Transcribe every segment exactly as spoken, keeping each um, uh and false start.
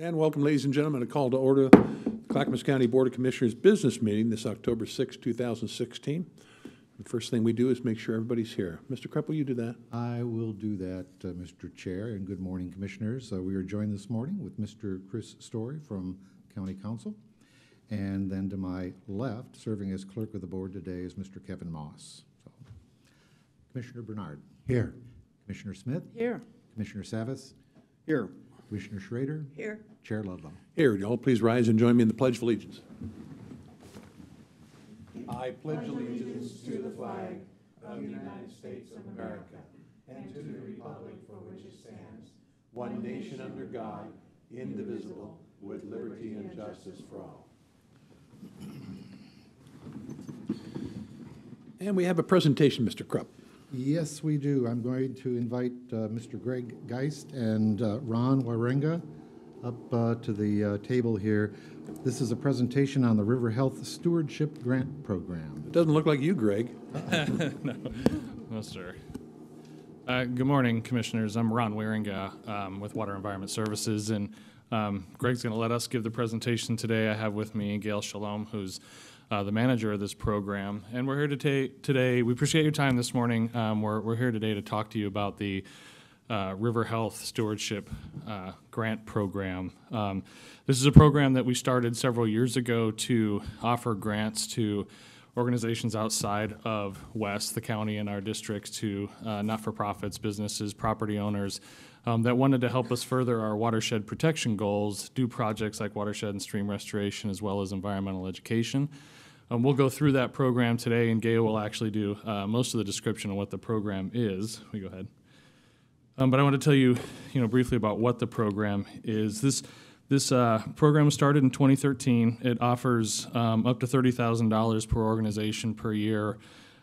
And welcome, ladies and gentlemen, a call to order the Clackamas County Board of Commissioners business meeting this October sixth, two thousand sixteen. The first thing we do is make sure everybody's here. Mister Krepp, will you do that? I will do that, uh, Mister Chair, and good morning, Commissioners. Uh, we are joined this morning with Mister Chris Story from County Council. And then to my left, serving as clerk of the board today, is Mister Kevin Moss. So, Commissioner Bernard. Here. Commissioner Smith. Here. Commissioner Savas. Here. Commissioner Schrader. Here. Chair Ludlow. Here. Y'all please rise and join me in the Pledge of Allegiance. I pledge allegiance to the flag of the United States of America and to the republic for which it stands, one nation under God, indivisible, with liberty and justice for all. And we have a presentation, Mister Krepp. Yes, we do. I'm going to invite uh, Mister Greg Geist and uh, Ron Wierenga up uh, to the uh, table here. This is a presentation on the River Health Stewardship Grant Program. It doesn't look like you, Greg. no. no, sir. Uh, good morning, Commissioners. I'm Ron Wierenga um, with Water Environment Services, and um, Greg's going to let us give the presentation today. I have with me Gail Shalom, who's Uh, the manager of this program, and we're here to today. We appreciate your time this morning. Um, we're, we're here today to talk to you about the uh, River Health Stewardship uh, Grant Program. Um, this is a program that we started several years ago to offer grants to organizations outside of West, the county and our district, to uh, not-for-profits, businesses, property owners um, that wanted to help us further our watershed protection goals, do projects like watershed and stream restoration, as well as environmental education. Um, we'll go through that program today, and Gail will actually do uh, most of the description of what the program is. We go ahead. Um, but I want to tell you, you know, briefly about what the program is. This this uh, program was started in twenty thirteen. It offers um, up to thirty thousand dollars per organization per year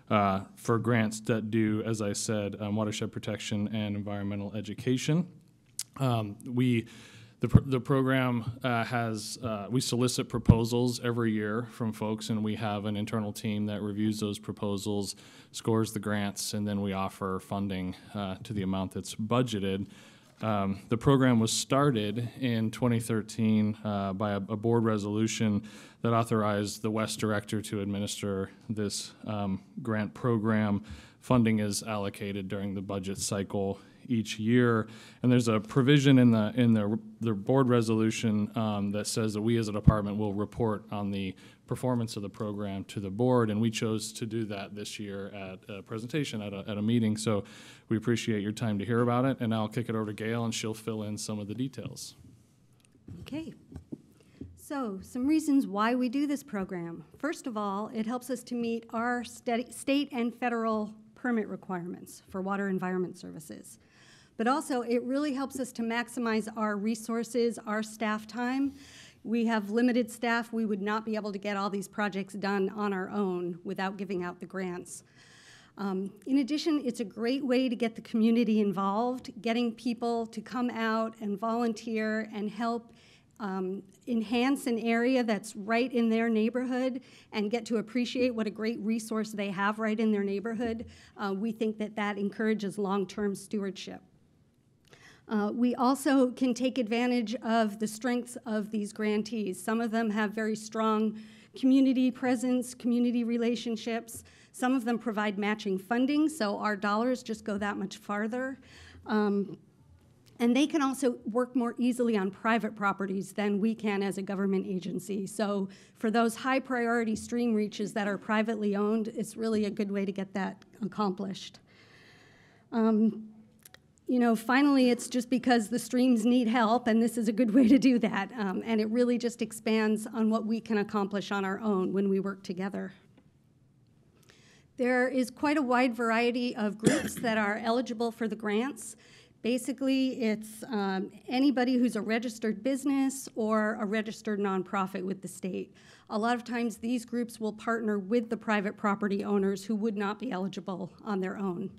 uh, for grants that do, as I said, um, watershed protection and environmental education. Um, we. The, pr the program uh, has, uh, we solicit proposals every year from folks, and we have an internal team that reviews those proposals, scores the grants, and then we offer funding uh, to the amount that's budgeted. Um, the program was started in twenty thirteen uh, by a, a board resolution that authorized the West Director to administer this um, grant program. Funding is allocated during the budget cycle each year, and there's a provision in the in the, the board resolution um, that says that we as a department will report on the performance of the program to the board, and we chose to do that this year at a presentation at a, at a meeting. So we appreciate your time to hear about it, and I'll kick it over to Gail, and she'll fill in some of the details. Okay, so some reasons why we do this program. First of all, it helps us to meet our state and federal permit requirements for water environment services. But also, it really helps us to maximize our resources, our staff time. We have limited staff. We would not be able to get all these projects done on our own without giving out the grants. Um, in addition, it's a great way to get the community involved, getting people to come out and volunteer and help um, enhance an area that's right in their neighborhood and get to appreciate what a great resource they have right in their neighborhood, uh, we think that that encourages long-term stewardship. Uh, we also can take advantage of the strengths of these grantees. Some of them have very strong community presence, community relationships. Some of them provide matching funding, so our dollars just go that much farther. Um, and they can also work more easily on private properties than we can as a government agency. So for those high priority stream reaches that are privately owned, it's really a good way to get that accomplished. Um, You know, finally, it's just because the streams need help, and this is a good way to do that. Um, and it really just expands on what we can accomplish on our own when we work together. There is quite a wide variety of groups that are eligible for the grants. Basically, it's um, anybody who's a registered business or a registered nonprofit with the state. A lot of times, these groups will partner with the private property owners who would not be eligible on their own.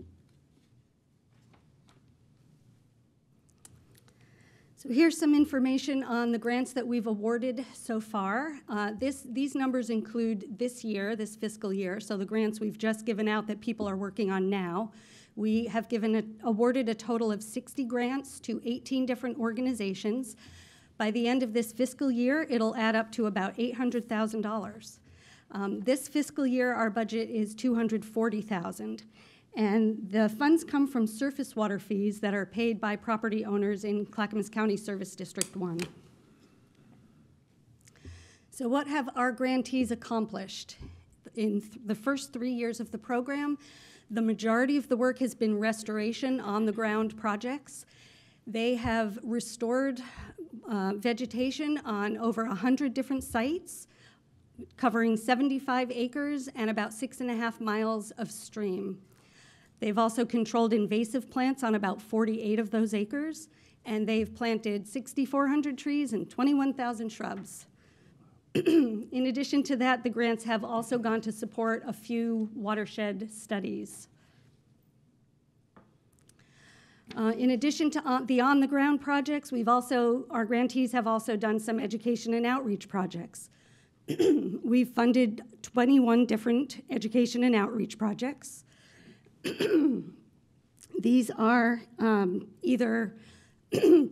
Here's some information on the grants that we've awarded so far. Uh, this, these numbers include this year, this fiscal year, so the grants we've just given out that people are working on now. We have given a, awarded a total of sixty grants to eighteen different organizations. By the end of this fiscal year, it'll add up to about eight hundred thousand dollars. Um, this fiscal year, our budget is two hundred forty thousand dollars. And the funds come from surface water fees that are paid by property owners in Clackamas County Service District one. So what have our grantees accomplished? In th- the first three years of the program, the majority of the work has been restoration on the ground projects. They have restored uh, vegetation on over one hundred different sites, covering seventy-five acres and about six and a half miles of stream. They've also controlled invasive plants on about forty-eight of those acres, and they've planted six thousand four hundred trees and twenty-one thousand shrubs. In addition to that, the grants have also gone to support a few watershed studies. Uh, in addition to on, the on-the-ground projects, we've also, our grantees have also done some education and outreach projects. We've funded twenty-one different education and outreach projects. These are um, either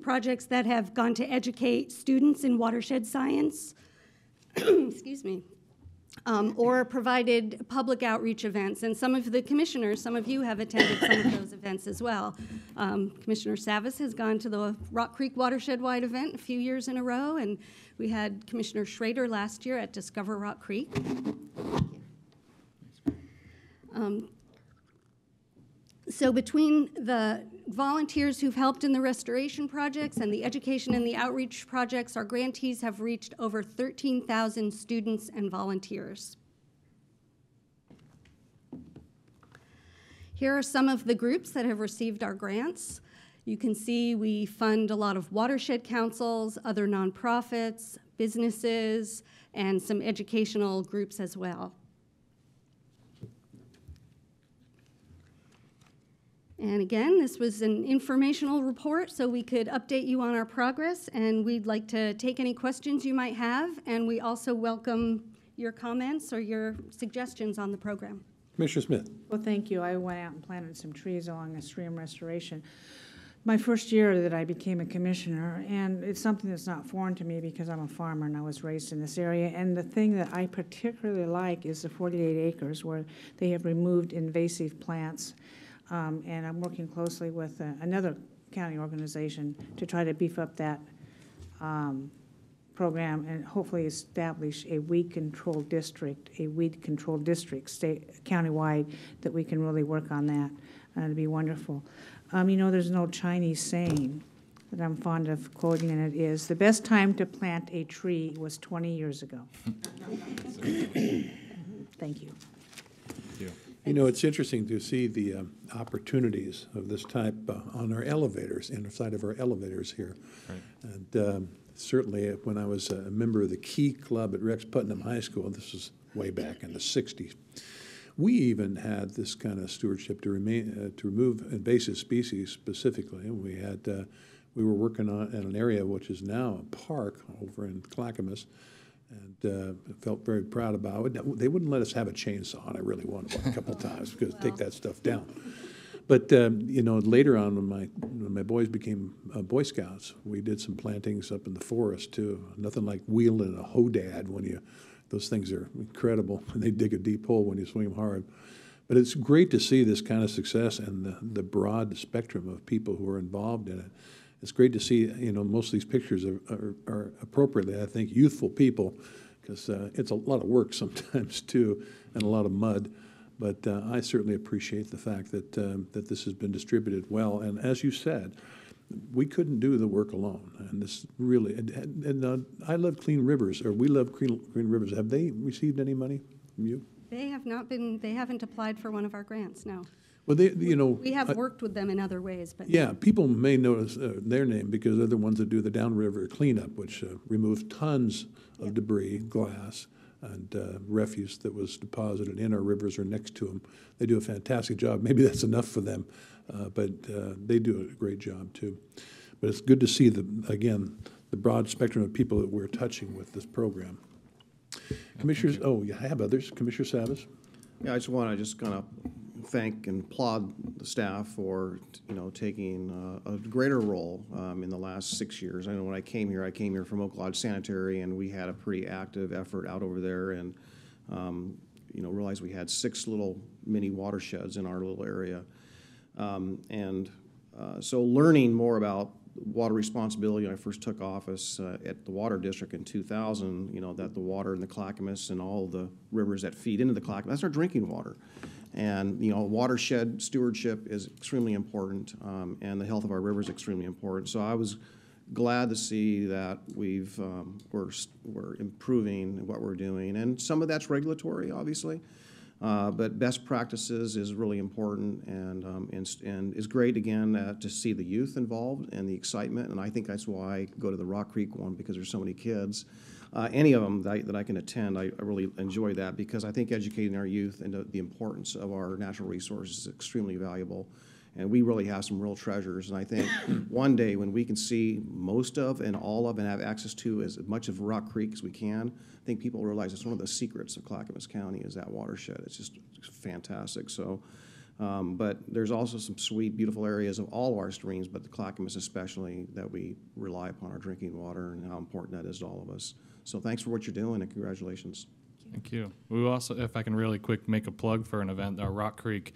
projects that have gone to educate students in watershed science, excuse me, um, or provided public outreach events. And some of the commissioners, some of you have attended some of those events as well. Um, Commissioner Savas has gone to the Rock Creek Watershed-wide event a few years in a row, and we had Commissioner Schrader last year at Discover Rock Creek. Um, So between the volunteers who've helped in the restoration projects and the education and the outreach projects, our grantees have reached over thirteen thousand students and volunteers. Here are some of the groups that have received our grants. You can see we fund a lot of watershed councils, other nonprofits, businesses, and some educational groups as well. And again, this was an informational report, so we could update you on our progress, and we'd like to take any questions you might have, and we also welcome your comments or your suggestions on the program. Commissioner Smith. Well, thank you. I went out and planted some trees along a stream restoration. My first year that I became a commissioner, and it's something that's not foreign to me because I'm a farmer and I was raised in this area, and the thing that I particularly like is the forty-eight acres where they have removed invasive plants. Um, and I'm working closely with uh, another county organization to try to beef up that um, program and hopefully establish a weed control district, a weed control district state, countywide, that we can really work on that. And it'd be wonderful. Um, you know, there's an old Chinese saying that I'm fond of quoting, and it is, the best time to plant a tree was twenty years ago. Thank you. You know, it's interesting to see the um, opportunities of this type uh, on our elevators, inside of our elevators here. Right. And um, certainly when I was a member of the Key Club at Rex Putnam High School, this was way back in the sixties, we even had this kind of stewardship to, remain, uh, to remove invasive species specifically. We had uh, we were working on at an area which is now a park over in Clackamas, and uh, felt very proud about it. They wouldn't let us have a chainsaw, and I really wanted one a couple of times because wow. take that stuff down. But um, you know, later on, when my when my boys became uh, Boy Scouts, we did some plantings up in the forest too. Nothing like wielding a hodad when you. Those things are incredible, and they dig a deep hole when you swing them hard. But it's great to see this kind of success and the, the broad spectrum of people who are involved in it. It's great to see, you know, most of these pictures are, are, are appropriately, I think, youthful people, because uh, it's a lot of work sometimes too, and a lot of mud. But uh, I certainly appreciate the fact that um, that this has been distributed well. And as you said, we couldn't do the work alone, and this really. And, and uh, I love Clean Rivers, or we love Clean, Clean Rivers. Have they received any money from you? They have not been. They haven't applied for one of our grants. No. Well, they, you know, we have worked with them in other ways, but yeah, people may notice uh, their name because they're the ones that do the downriver cleanup, which uh, removes tons of yep. debris, glass, and uh, refuse that was deposited in our rivers or next to them. They do a fantastic job. Maybe that's enough for them, uh, but uh, they do a great job too. But it's good to see the again the broad spectrum of people that we're touching with this program. Commissioners, oh, yeah, I have others. Commissioner Savas. Yeah, I just want to just kind of. thank and applaud the staff for, you know, taking uh, a greater role um, in the last six years. I know when I came here, I came here from Oak Lodge Sanitary, and we had a pretty active effort out over there, and, um, you know, realized we had six little mini watersheds in our little area. Um, and uh, so learning more about water responsibility, when I first took office uh, at the Water District in two thousand, you know, that the water in the Clackamas and all the rivers that feed into the Clackamas, that's our drinking water. And, you know, watershed stewardship is extremely important, um, and the health of our rivers is extremely important. So I was glad to see that we've, um, we're, we're improving what we're doing. And some of that's regulatory, obviously, uh, but best practices is really important, and, um, and, and it's great, again, uh, to see the youth involved and the excitement. And I think that's why I go to the Rock Creek one, because there's so many kids. Uh, any of them that I, that I can attend, I, I really enjoy that, because I think educating our youth and the, the importance of our natural resources is extremely valuable. And we really have some real treasures. And I think one day when we can see most of and all of and have access to as much of Rock Creek as we can, I think people realize it's one of the secrets of Clackamas County is that watershed. It's just fantastic. So, um, but there's also some sweet, beautiful areas of all of our streams, but the Clackamas especially, that we rely upon our drinking water and how important that is to all of us. So thanks for what you're doing, and congratulations. Thank you. We also, if I can really quick make a plug for an event, our Rock Creek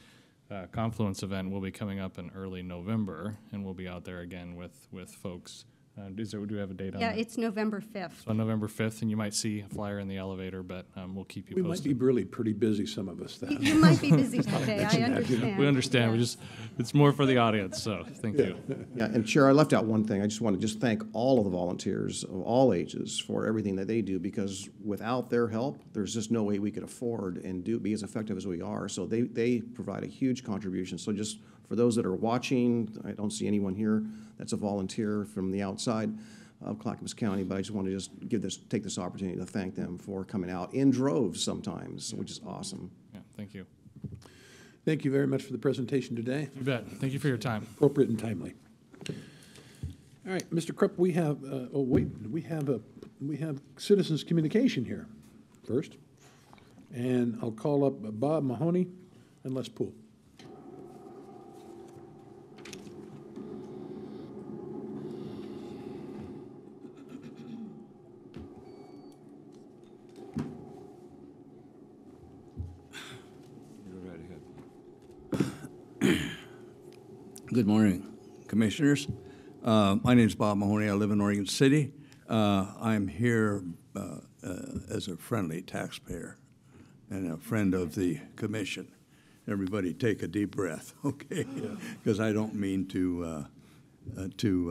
uh, Confluence event will be coming up in early November, and we'll be out there again with, with folks. Uh, is there, do we have a date on that? Yeah, it's November fifth. So on November fifth, and you might see a flyer in the elevator, but um, we'll keep you we posted. We might be really pretty busy, some of us. That. You might be busy today, I understand. We understand. Yeah. We just, it's more for the audience, so thank yeah. you. Yeah, and Chair, I left out one thing. I just want to just thank all of the volunteers of all ages for everything that they do, because without their help, there's just no way we could afford and do be as effective as we are. So they, they provide a huge contribution. So just for those that are watching, I don't see anyone here that's a volunteer from the outside of Clackamas County, but I just want to just give this, take this opportunity to thank them for coming out in droves sometimes, yeah. which is awesome. Yeah, thank you. Thank you very much for the presentation today. You bet. Thank you for your time. Appropriate and timely. All right, Mister Krupp, we have uh, oh wait, we have a we have citizens' communication here first, and I'll call up Bob Mahoney and Les Poole. Good morning, Commissioners. Uh, my name is Bob Mahoney. I live in Oregon City. Uh, I'm here uh, uh, as a friendly taxpayer and a friend of the Commission. Everybody take a deep breath, okay? Because yeah. I don't mean to, uh, uh, to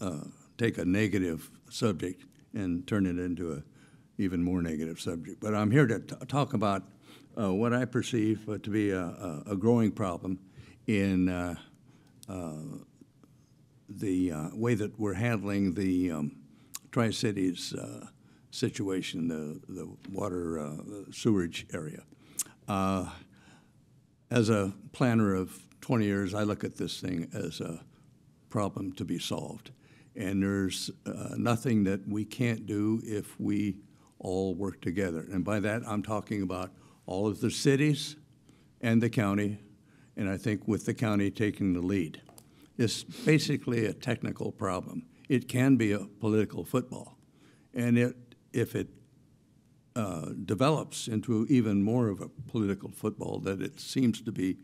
uh, uh, take a negative subject and turn it into an even more negative subject. But I'm here to t talk about uh, what I perceive uh, to be a, a growing problem in uh, uh, the uh, way that we're handling the um, Tri-Cities uh, situation, the, the water uh, sewage area. Uh, as a planner of twenty years, I look at this thing as a problem to be solved. And there's uh, nothing that we can't do if we all work together. And by that, I'm talking about all of the cities and the county, and I think with the county taking the lead. It's basically a technical problem. It can be a political football. And it, if it uh, develops into even more of a political football that it seems to be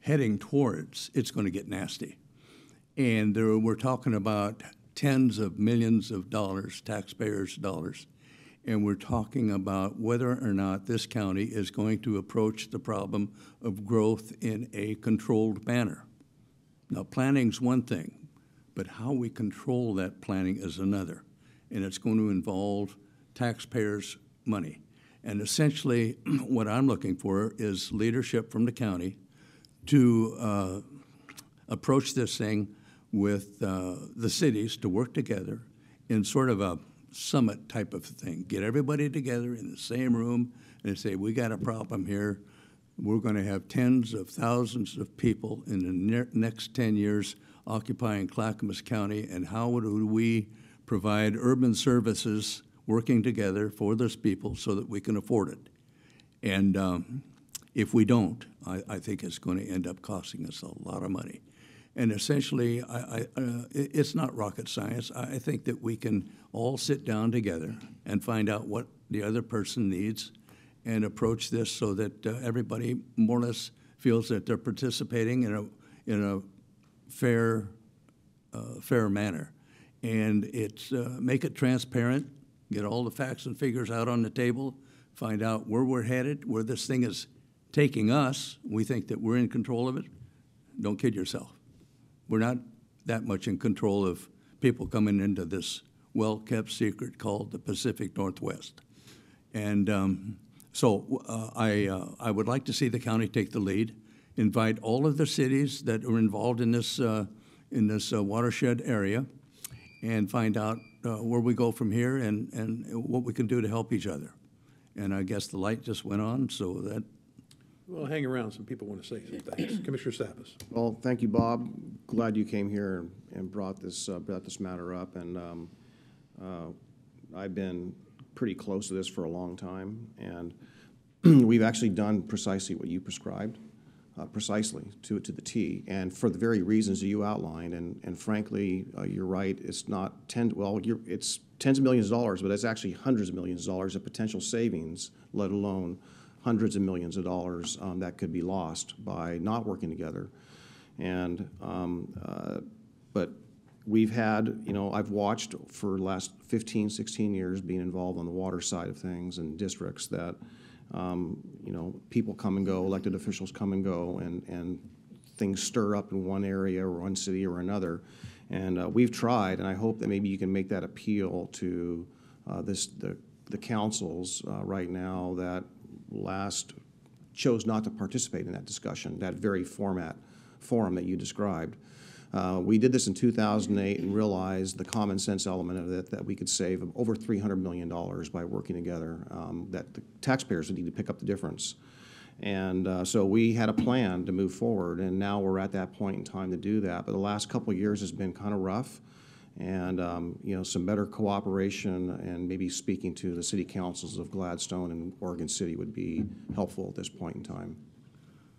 heading towards, it's going to get nasty. And there, we're talking about tens of millions of dollars, taxpayers' dollars, and we're talking about whether or not this county is going to approach the problem of growth in a controlled manner. Now, planning's one thing, but how we control that planning is another, and it's going to involve taxpayers' money. And essentially, what I'm looking for is leadership from the county to uh, approach this thing with uh, the cities to work together in sort of a summit type of thing. Get everybody together in the same room and say, we got a problem here. We're going to have tens of thousands of people in the ne next ten years occupying Clackamas County, and how do we provide urban services working together for those people so that we can afford it? And um, if we don't, I, I think it's going to end up costing us a lot of money. And essentially, I, I, uh, it's not rocket science. I think that we can all sit down together and find out what the other person needs and approach this so that uh, everybody more or less feels that they're participating in a, in a fair, uh, fair manner. And it's uh, make it transparent, get all the facts and figures out on the table, find out where we're headed, where this thing is taking us. We think that we're in control of it. Don't kid yourself. We're not that much in control of people coming into this well-kept secret called the Pacific Northwest. And um, so uh, I, uh, I would like to see the county take the lead, invite all of the cities that are involved in this, uh, in this uh, watershed area, and find out uh, where we go from here and, and what we can do to help each other. And I guess the light just went on, so that... Well, hang around. Some people want to say some things. Commissioner Sappis. Well, thank you, Bob. Glad you came here and brought this uh, brought this matter up. And um, uh, I've been pretty close to this for a long time. And we've actually done precisely what you prescribed, uh, precisely to to the T, and for the very reasons that you outlined. And and frankly, uh, you're right. It's not ten. Well, you're, it's tens of millions of dollars, but it's actually hundreds of millions of dollars of potential savings, let alone hundreds of millions of dollars um, that could be lost by not working together. And, um, uh, but we've had, you know, I've watched for the last fifteen, sixteen years being involved on the water side of things in districts that, um, you know, people come and go, elected officials come and go, and, and things stir up in one area or one city or another. And uh, we've tried, and I hope that maybe you can make that appeal to uh, this the, the councils uh, right now that last chose not to participate in that discussion, that very format forum that you described. Uh, we did this in two thousand eight and realized the common sense element of it, that we could save over three hundred million dollars by working together, um, that the taxpayers would need to pick up the difference. And uh, so we had a plan to move forward, and now we're at that point in time to do that. But the last couple of years has been kind of rough. And um, you know, some better cooperation and maybe speaking to the city councils of Gladstone and Oregon City would be helpful at this point in time.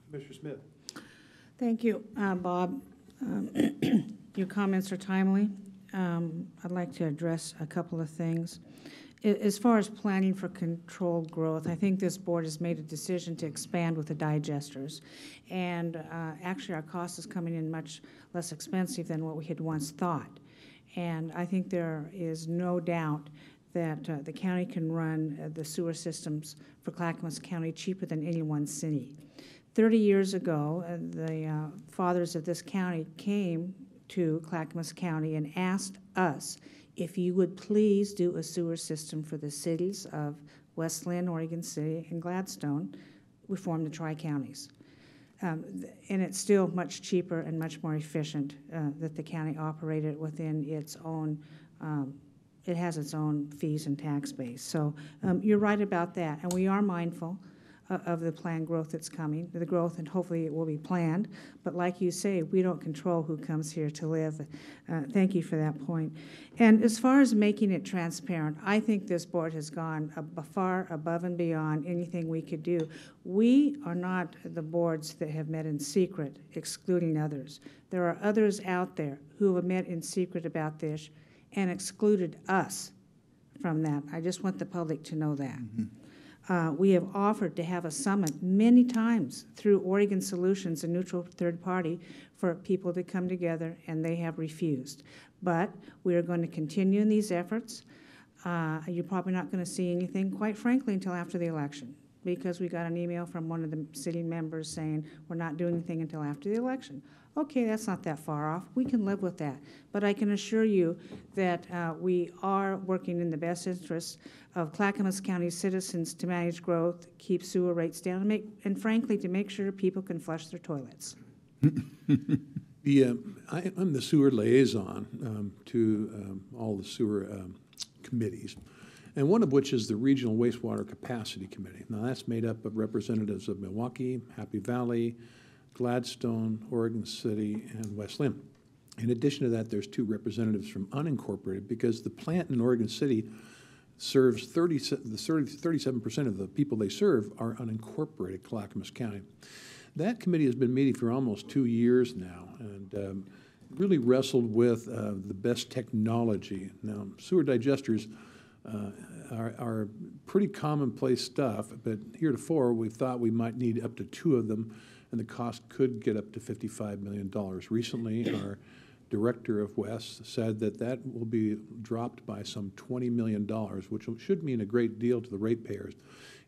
Commissioner Smith. Thank you, uh, Bob. Um, your comments are timely. Um, I'd like to address a couple of things. As far as planning for controlled growth, I think this board has made a decision to expand with the digesters. And uh, actually our cost is coming in much less expensive than what we had once thought. And I think there is no doubt that uh, the county can run uh, the sewer systems for Clackamas County cheaper than any one city. thirty years ago, uh, the uh, fathers of this county came to Clackamas County and asked us if you would please do a sewer system for the cities of West Linn, Oregon City, and Gladstone. We formed the Tri-Counties. Um, and it's still much cheaper and much more efficient uh, that the county operated within its own, um, it has its own fees and tax base. So um, you're right about that, and we are mindful uh, of the planned growth that's coming, the growth, and hopefully it will be planned. But like you say, we don't control who comes here to live. Uh, thank you for that point. And as far as making it transparent, I think this board has gone ab- far above and beyond anything we could do. We are not the boards that have met in secret, excluding others. There are others out there who have met in secret about this and excluded us from that. I just want the public to know that. Mm-hmm. Uh, we have offered to have a summit many times through Oregon Solutions, a neutral third party, for people to come together, and they have refused. But we are going to continue in these efforts. Uh, you're probably not going to see anything, quite frankly, until after the election, because we got an email from one of the city members saying we're not doing anything until after the election. Okay, that's not that far off. We can live with that. But I can assure you that uh, we are working in the best interests of Clackamas County citizens to manage growth, keep sewer rates down, and, make, and frankly, to make sure people can flush their toilets. the, uh, I, I'm the sewer liaison um, to um, all the sewer um, committees, and one of which is the Regional Wastewater Capacity Committee. Now, that's made up of representatives of Milwaukee, Happy Valley, Gladstone, Oregon City, and West Linn. In addition to that, there's two representatives from unincorporated, because the plant in Oregon City serves thirty, the thirty, thirty-seven percent of the people they serve are unincorporated Clackamas County. That committee has been meeting for almost two years now, and um, really wrestled with uh, the best technology. Now, sewer digesters uh, are, are pretty commonplace stuff, but heretofore we thought we might need up to two of them, and the cost could get up to fifty-five million dollars. Recently, our director of West said that that will be dropped by some twenty million dollars, which should mean a great deal to the ratepayers.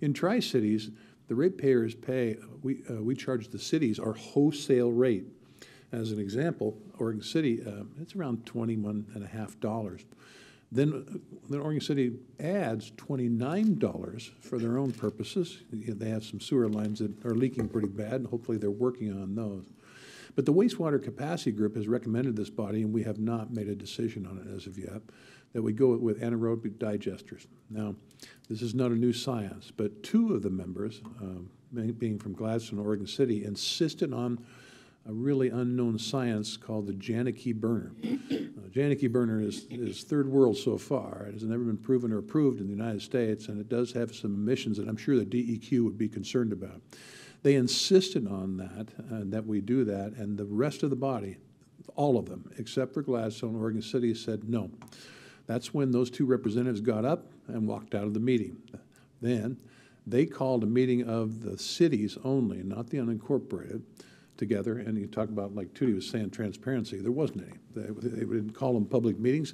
In Tri-Cities, the ratepayers pay, we, uh, we charge the cities our wholesale rate. As an example, Oregon City, uh, it's around twenty-one and a half dollars. Then, then Oregon City adds twenty-nine dollars for their own purposes. They have some sewer lines that are leaking pretty bad, and hopefully they're working on those. But the Wastewater Capacity Group has recommended this body, and we have not made a decision on it as of yet, that we go with anaerobic digesters. Now, this is not a new science, but two of the members, um, being from Gladstone, Oregon City, insisted on a really unknown science called the Janicky Burner. Uh, Janicky Burner is, is third world so far. It has never been proven or approved in the United States, and it does have some emissions that I'm sure the D E Q would be concerned about. They insisted on that, uh, that we do that, and the rest of the body, all of them, except for Gladstone, Oregon City, said no. That's when those two representatives got up and walked out of the meeting. Then they called a meeting of the cities only, not the unincorporated, together, and you talk about, like Tootie was saying, transparency. There wasn't any. They, they didn't call them public meetings.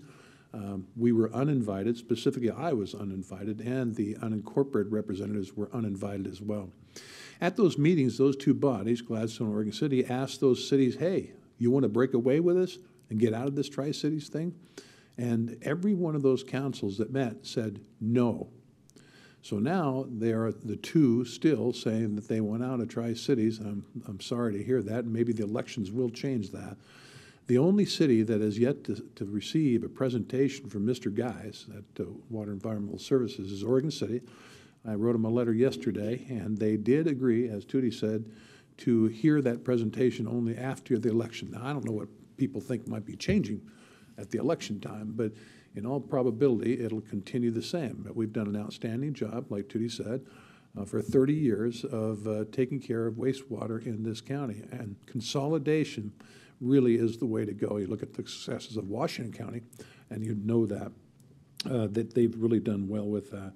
Um, we were uninvited. Specifically, I was uninvited, and the unincorporated representatives were uninvited as well. At those meetings, those two bodies, Gladstone and Oregon City, asked those cities, hey, you want to break away with us and get out of this Tri-Cities thing? And every one of those councils that met said no. So now they are the two still saying that they went out of Tri-Cities. I'm, I'm sorry to hear that. Maybe the elections will change that. The only city that has yet to, to receive a presentation from Mister Geist at uh, Water Environmental Services is Oregon City. I wrote them a letter yesterday, and they did agree, as Tootie said, to hear that presentation only after the election. Now, I don't know what people think might be changing at the election time, but in all probability, it'll continue the same. But we've done an outstanding job, like Tootie said, uh, for thirty years of uh, taking care of wastewater in this county. And consolidation really is the way to go. You look at the successes of Washington County, and you know that, uh, that they've really done well with that.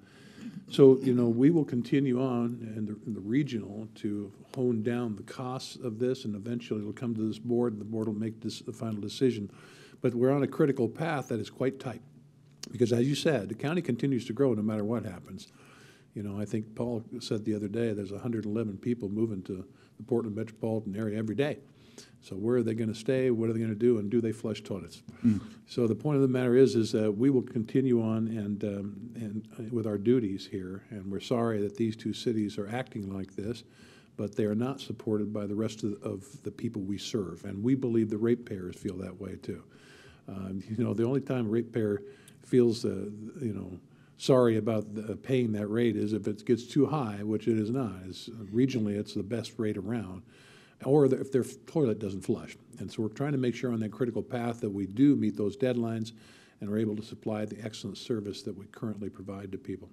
So, you know, we will continue on in the, in the regional to hone down the costs of this, and eventually it'll come to this board, and the board will make this, the final decision. But we're on a critical path that is quite tight, because as you said, the county continues to grow no matter what happens. You know, I think Paul said the other day there's one hundred eleven people moving to the Portland metropolitan area every day. So where are they going to stay? What are they going to do? And do they flush toilets? Mm. So the point of the matter is, is that we will continue on and um, and uh, with our duties here. And we're sorry that these two cities are acting like this, but they are not supported by the rest of the, of the people we serve. And we believe the ratepayers feel that way too. Um, you know, the only time ratepayer feels, uh, you know, sorry about the, uh, paying that rate is if it gets too high, which it is not. It's, uh, regionally, it's the best rate around, or the, if their toilet doesn't flush. And so we're trying to make sure on that critical path that we do meet those deadlines and are able to supply the excellent service that we currently provide to people.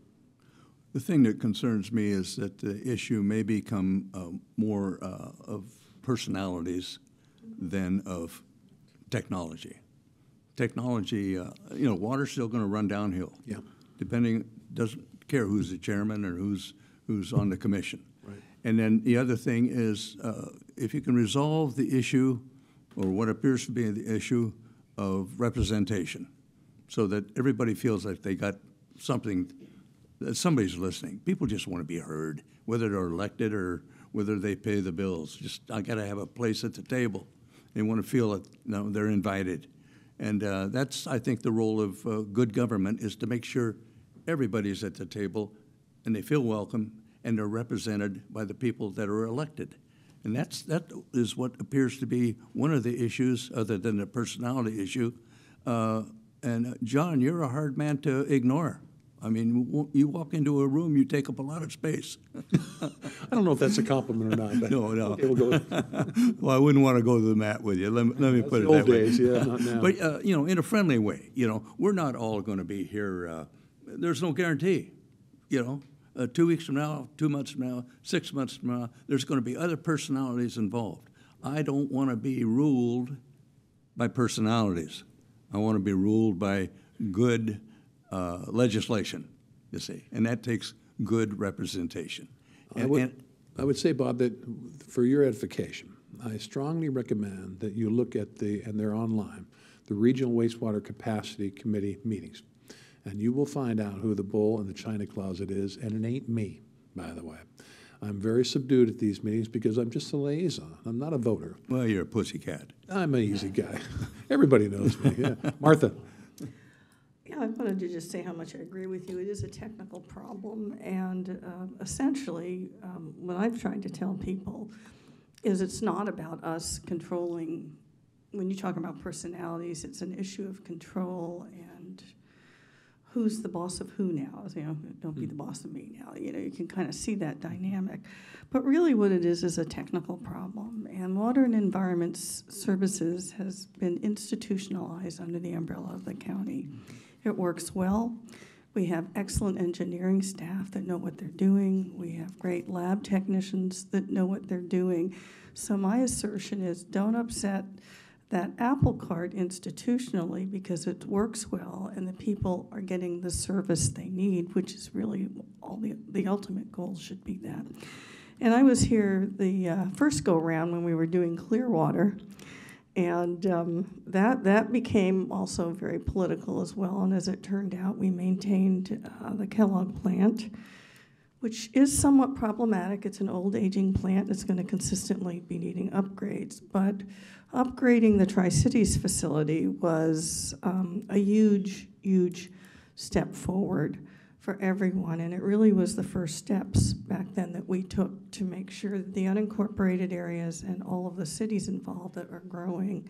The thing that concerns me is that the issue may become uh, more uh, of personalities than of technology. Technology, uh, you know, water's still going to run downhill. Yeah. Depending, doesn't care who's the chairman or who's who's on the commission. Right. And then the other thing is, uh, if you can resolve the issue, or what appears to be the issue of representation, so that everybody feels like they got something, that somebody's listening. People just want to be heard, whether they're elected or whether they pay the bills. Just, I got to have a place at the table. They want to feel that, you know, they're invited. And uh, that's, I think, the role of uh, good government, is to make sure everybody's at the table and they feel welcome and they're represented by the people that are elected. And that's, that is what appears to be one of the issues, other than the personality issue. Uh, and, uh, John, you're a hard man to ignore. I mean, you walk into a room, you take up a lot of space. I don't know if that's a compliment or not. But no, no. Okay, we'll, go. Well, I wouldn't want to go to the mat with you. Let me, let me put it that way. Old days, yeah, not now. But, uh, you know, in a friendly way, you know, we're not all going to be here. Uh, there's no guarantee, you know. Uh, two weeks from now, two months from now, six months from now, there's going to be other personalities involved. I don't want to be ruled by personalities. I want to be ruled by good Uh, legislation, you see, and that takes good representation. And I, would, and I would say, Bob, that for your edification, I strongly recommend that you look at the, and they're online, the Regional Wastewater Capacity Committee meetings, and you will find out who the bull in the china closet is, and it ain't me, by the way. I'm very subdued at these meetings because I'm just a liaison. I'm not a voter. Well, you're a pussycat. I'm an easy guy. Everybody knows me, yeah. Martha. Yeah, I wanted to just say how much I agree with you. It is a technical problem, and uh, essentially um, what I've tried to tell people is it's not about us controlling. When you talk about personalities, it's an issue of control and who's the boss of who now. You know, don't be the boss of me now. You know, you can kind of see that dynamic. But really what it is is a technical problem, and Water and Environment Services has been institutionalized under the umbrella of the county. It works well. We have excellent engineering staff that know what they're doing. We have great lab technicians that know what they're doing. So my assertion is, don't upset that apple cart institutionally, because it works well and the people are getting the service they need, which is really all the, the ultimate goal should be that. And I was here the uh, first go-round when we were doing Clearwater. And um, that, that became also very political as well. And as it turned out, we maintained uh, the Kellogg plant, which is somewhat problematic. It's an old aging plant. It's going to consistently be needing upgrades. But upgrading the Tri-Cities facility was um, a huge, huge step forward for everyone. And it really was the first steps back then that we took to make sure that the unincorporated areas and all of the cities involved that are growing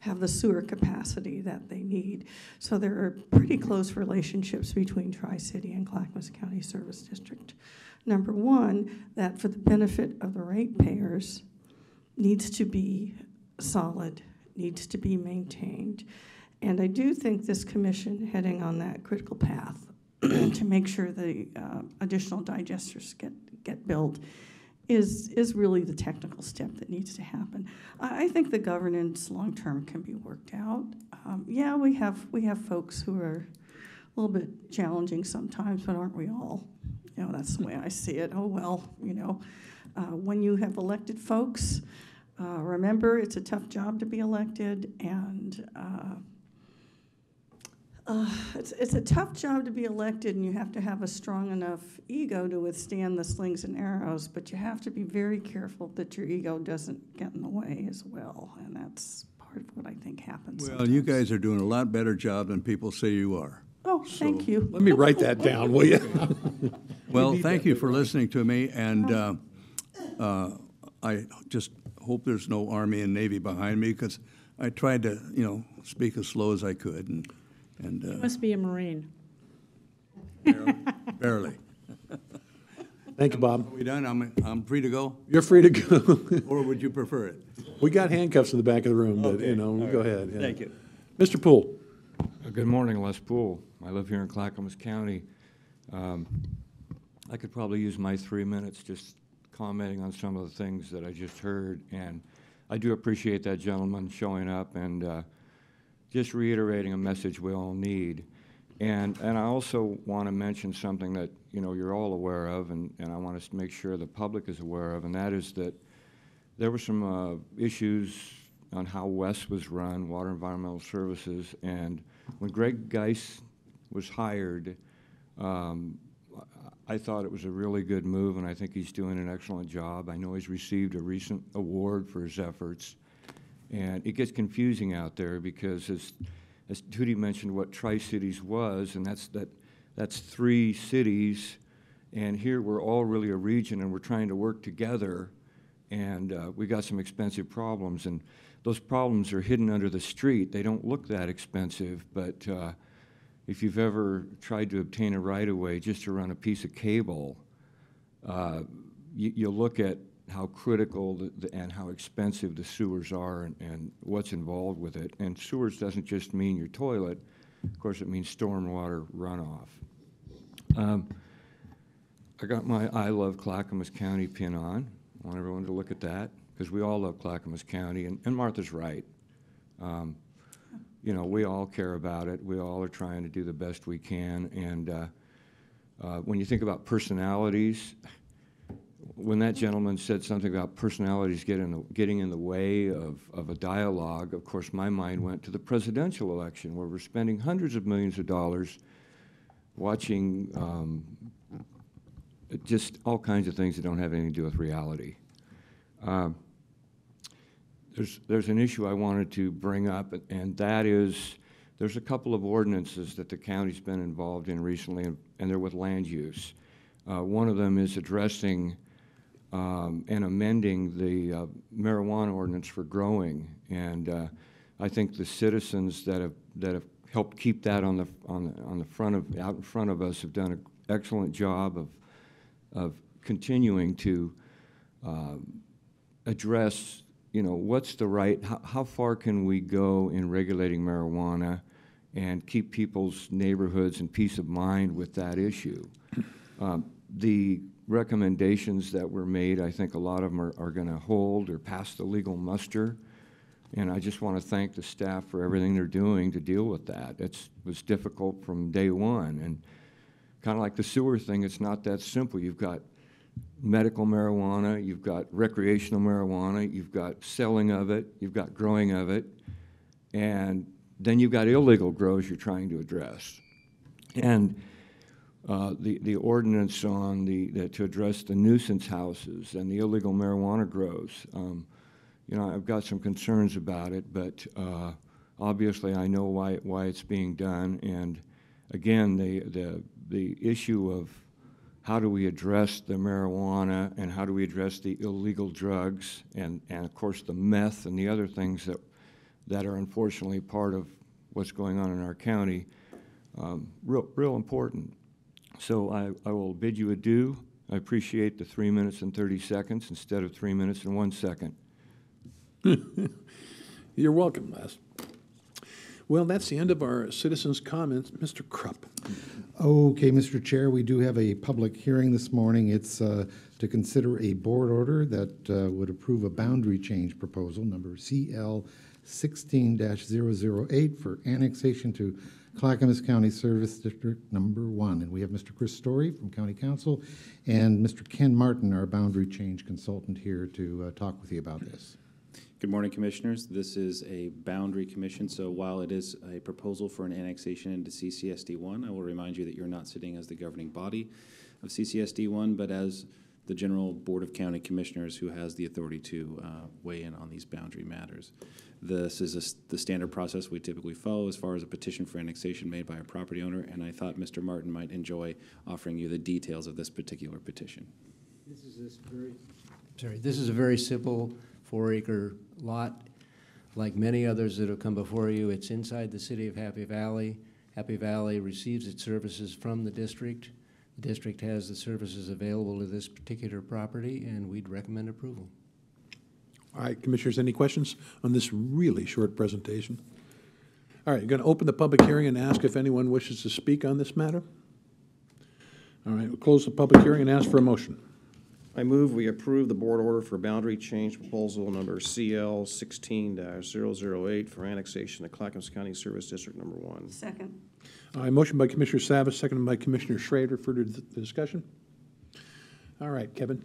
have the sewer capacity that they need. So there are pretty close relationships between Tri-City and Clackamas County Service District. Number one, that for the benefit of the ratepayers needs to be solid, needs to be maintained. And I do think this commission heading on that critical path to make sure the uh, additional digesters get, get built is, is really the technical step that needs to happen. I, I think the governance long-term can be worked out. Um, yeah, we have, we have folks who are a little bit challenging sometimes, but aren't we all? You know, that's the way I see it. Oh, well, you know, uh, when you have elected folks, uh, remember it's a tough job to be elected, and uh, Uh, it's, it's a tough job to be elected, and you have to have a strong enough ego to withstand the slings and arrows, but you have to be very careful that your ego doesn't get in the way as well, and that's part of what I think happens Well, sometimes. You guys are doing a lot better job than people say you are. Oh, so thank you. Let me write that down, will you? Well, thank you for listening to me, and uh, uh, I just hope there's no Army and Navy behind me, because I tried to, you know, speak as slow as I could. And And, uh, you must be a Marine. Barely. Barely. Thank you, Bob. Are we done? I'm, I'm free to go? You're free to go. Or would you prefer it? We got handcuffs in the back of the room, okay. But, you know, we'll go right. ahead. Yeah. Thank you. Mister Poole. Good morning, Les Poole. I live here in Clackamas County. Um, I could probably use my three minutes just commenting on some of the things that I just heard, and I do appreciate that gentleman showing up and uh, just reiterating a message we all need. And, and I also want to mention something that, you know, you're all aware of, and, and I want to make sure the public is aware of, and that is that there were some uh, issues on how West was run, Water Environmental Services, and when Greg Geist was hired, um, I thought it was a really good move, and I think he's doing an excellent job. I know he's received a recent award for his efforts, and it gets confusing out there because, as, as Tootie mentioned, what Tri-Cities was, and that's, that, that's three cities, and here we're all really a region, and we're trying to work together, and uh, we got some expensive problems, and those problems are hidden under the street. They don't look that expensive, but uh, if you've ever tried to obtain a right-of-way just to run a piece of cable, uh, you, you look at how critical the, the, and how expensive the sewers are and, and what's involved with it. And sewers doesn't just mean your toilet. Of course, it means stormwater runoff. Um, I got my I Love Clackamas County pin on. I want everyone to look at that, because we all love Clackamas County, and, and Martha's right. Um, You know, we all care about it. We all are trying to do the best we can. And uh, uh, when you think about personalities, when that gentleman said something about personalities getting in the, getting in the way of, of a dialogue, of course, my mind went to the presidential election, where we're spending hundreds of millions of dollars watching um, just all kinds of things that don't have anything to do with reality. Um, There's, there's an issue I wanted to bring up, and that is there's a couple of ordinances that the county's been involved in recently, and, and they're with land use. Uh, one of them is addressing um, and amending the uh, marijuana ordinance for growing, and uh, I think the citizens that have that have helped keep that on the on the, on the front of out in front of us have done an excellent job of of continuing to uh, address. You know, what's the right, how, how far can we go in regulating marijuana and keep people's neighborhoods in peace of mind with that issue? Um, the recommendations that were made, I think a lot of them are, are going to hold or pass the legal muster. And I just want to thank the staff for everything they're doing to deal with that. It was difficult from day one. And kind of like the sewer thing, it's not that simple. You've got medical marijuana, you've got recreational marijuana, you've got selling of it, you've got growing of it, and then you've got illegal grows you're trying to address. And uh, the, the ordinance on the, the, to address the nuisance houses and the illegal marijuana grows, um, you know, I've got some concerns about it, but uh, obviously I know why, why it's being done. And again, the, the, the issue of how do we address the marijuana and how do we address the illegal drugs and, and of course the meth and the other things that, that are unfortunately part of what's going on in our county, um, real, real important. So I, I will bid you adieu. I appreciate the three minutes and thirty seconds instead of three minutes and one second. You're welcome, Les. Well, that's the end of our citizens' comments. Mister Krupp. Okay, Mister Chair, we do have a public hearing this morning. It's uh, to consider a board order that uh, would approve a boundary change proposal, number C L sixteen dash zero zero eight, for annexation to Clackamas County Service District number one. And we have Mister Chris Story from County Council and Mister Ken Martin, our boundary change consultant, here to uh, talk with you about this. Good morning, Commissioners. This is a boundary commission, so while it is a proposal for an annexation into C C S D one, I will remind you that you're not sitting as the governing body of C C S D one, but as the General Board of County Commissioners who has the authority to uh, weigh in on these boundary matters. This is a, the standard process we typically follow as far as a petition for annexation made by a property owner, and I thought Mister Martin might enjoy offering you the details of this particular petition. This is this very, sorry, this is a very simple four acre lot. Like many others that have come before you, it's inside the city of Happy Valley. Happy Valley receives its services from the district. The district has the services available to this particular property, and we'd recommend approval. All right, Commissioners, any questions on this really short presentation? All right, I'm going to open the public hearing and ask if anyone wishes to speak on this matter. All right, we'll close the public hearing and ask for a motion. I move we approve the board order for boundary change proposal number C L sixteen dash zero zero eight for annexation to Clackamas County Service District number one. Second. All right, motion by Commissioner Savage, seconded by Commissioner Schrader. Further discussion? All right, Kevin.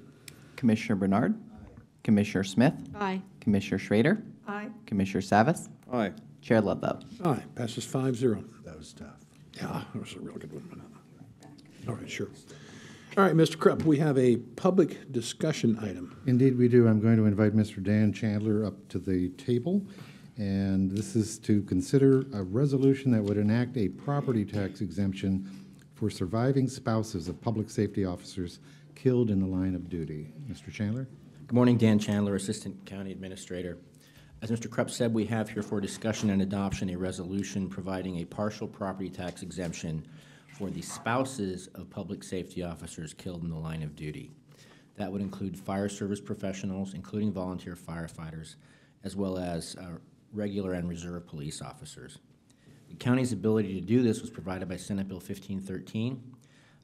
Commissioner Bernard. Aye. Commissioner Smith. Aye. Commissioner Schrader. Aye. Commissioner Savas. Aye. Chair Ludlow. Aye. Passes five zero. That was tough. Yeah, that was a real good one. All right, sure. All right, Mister Krupp, we have a public discussion item. Indeed we do. I'm going to invite Mister Dan Chandler up to the table. And this is to consider a resolution that would enact a property tax exemption for surviving spouses of public safety officers killed in the line of duty. Mister Chandler. Good morning, Dan Chandler, Assistant County Administrator. As Mister Krupp said, we have here for discussion and adoption a resolution providing a partial property tax exemption for the spouses of public safety officers killed in the line of duty. That would include fire service professionals, including volunteer firefighters, as well as uh, regular and reserve police officers. The county's ability to do this was provided by Senate Bill fifteen thirteen,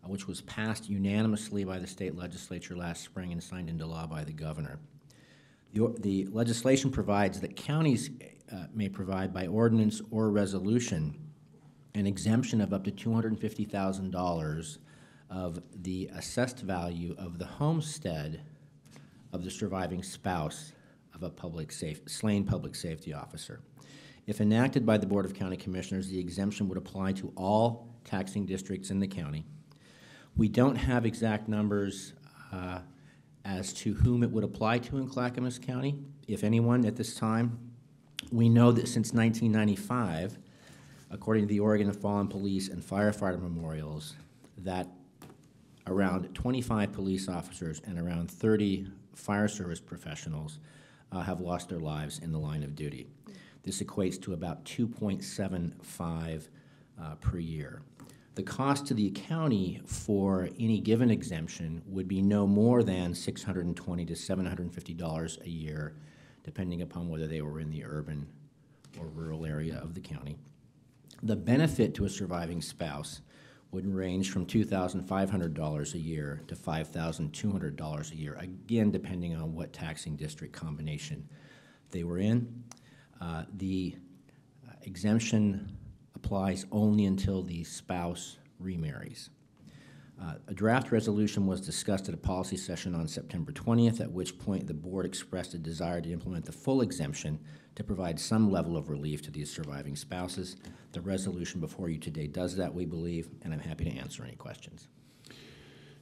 uh, which was passed unanimously by the state legislature last spring and signed into law by the governor. The, the legislation provides that counties uh, may provide by ordinance or resolution an exemption of up to two hundred fifty thousand dollars of the assessed value of the homestead of the surviving spouse of a public safe, slain public safety officer. If enacted by the Board of County Commissioners, the exemption would apply to all taxing districts in the county. We don't have exact numbers uh, as to whom it would apply to in Clackamas County, if anyone at this time. We know that since nineteen ninety-five, according to the Oregon Fallen Police and Firefighter Memorials, that around twenty-five police officers and around thirty fire service professionals uh, have lost their lives in the line of duty. This equates to about two point seven five uh, per year. The cost to the county for any given exemption would be no more than six hundred twenty to seven hundred fifty dollars a year, depending upon whether they were in the urban or rural area of the county. The benefit to a surviving spouse would range from two thousand five hundred dollars a year to five thousand two hundred dollars a year, again, depending on what taxing district combination they were in. Uh, the uh, exemption applies only until the spouse remarries. Uh, a draft resolution was discussed at a policy session on September twentieth, at which point the board expressed a desire to implement the full exemption to provide some level of relief to these surviving spouses. The resolution before you today does that, we believe, and I'm happy to answer any questions.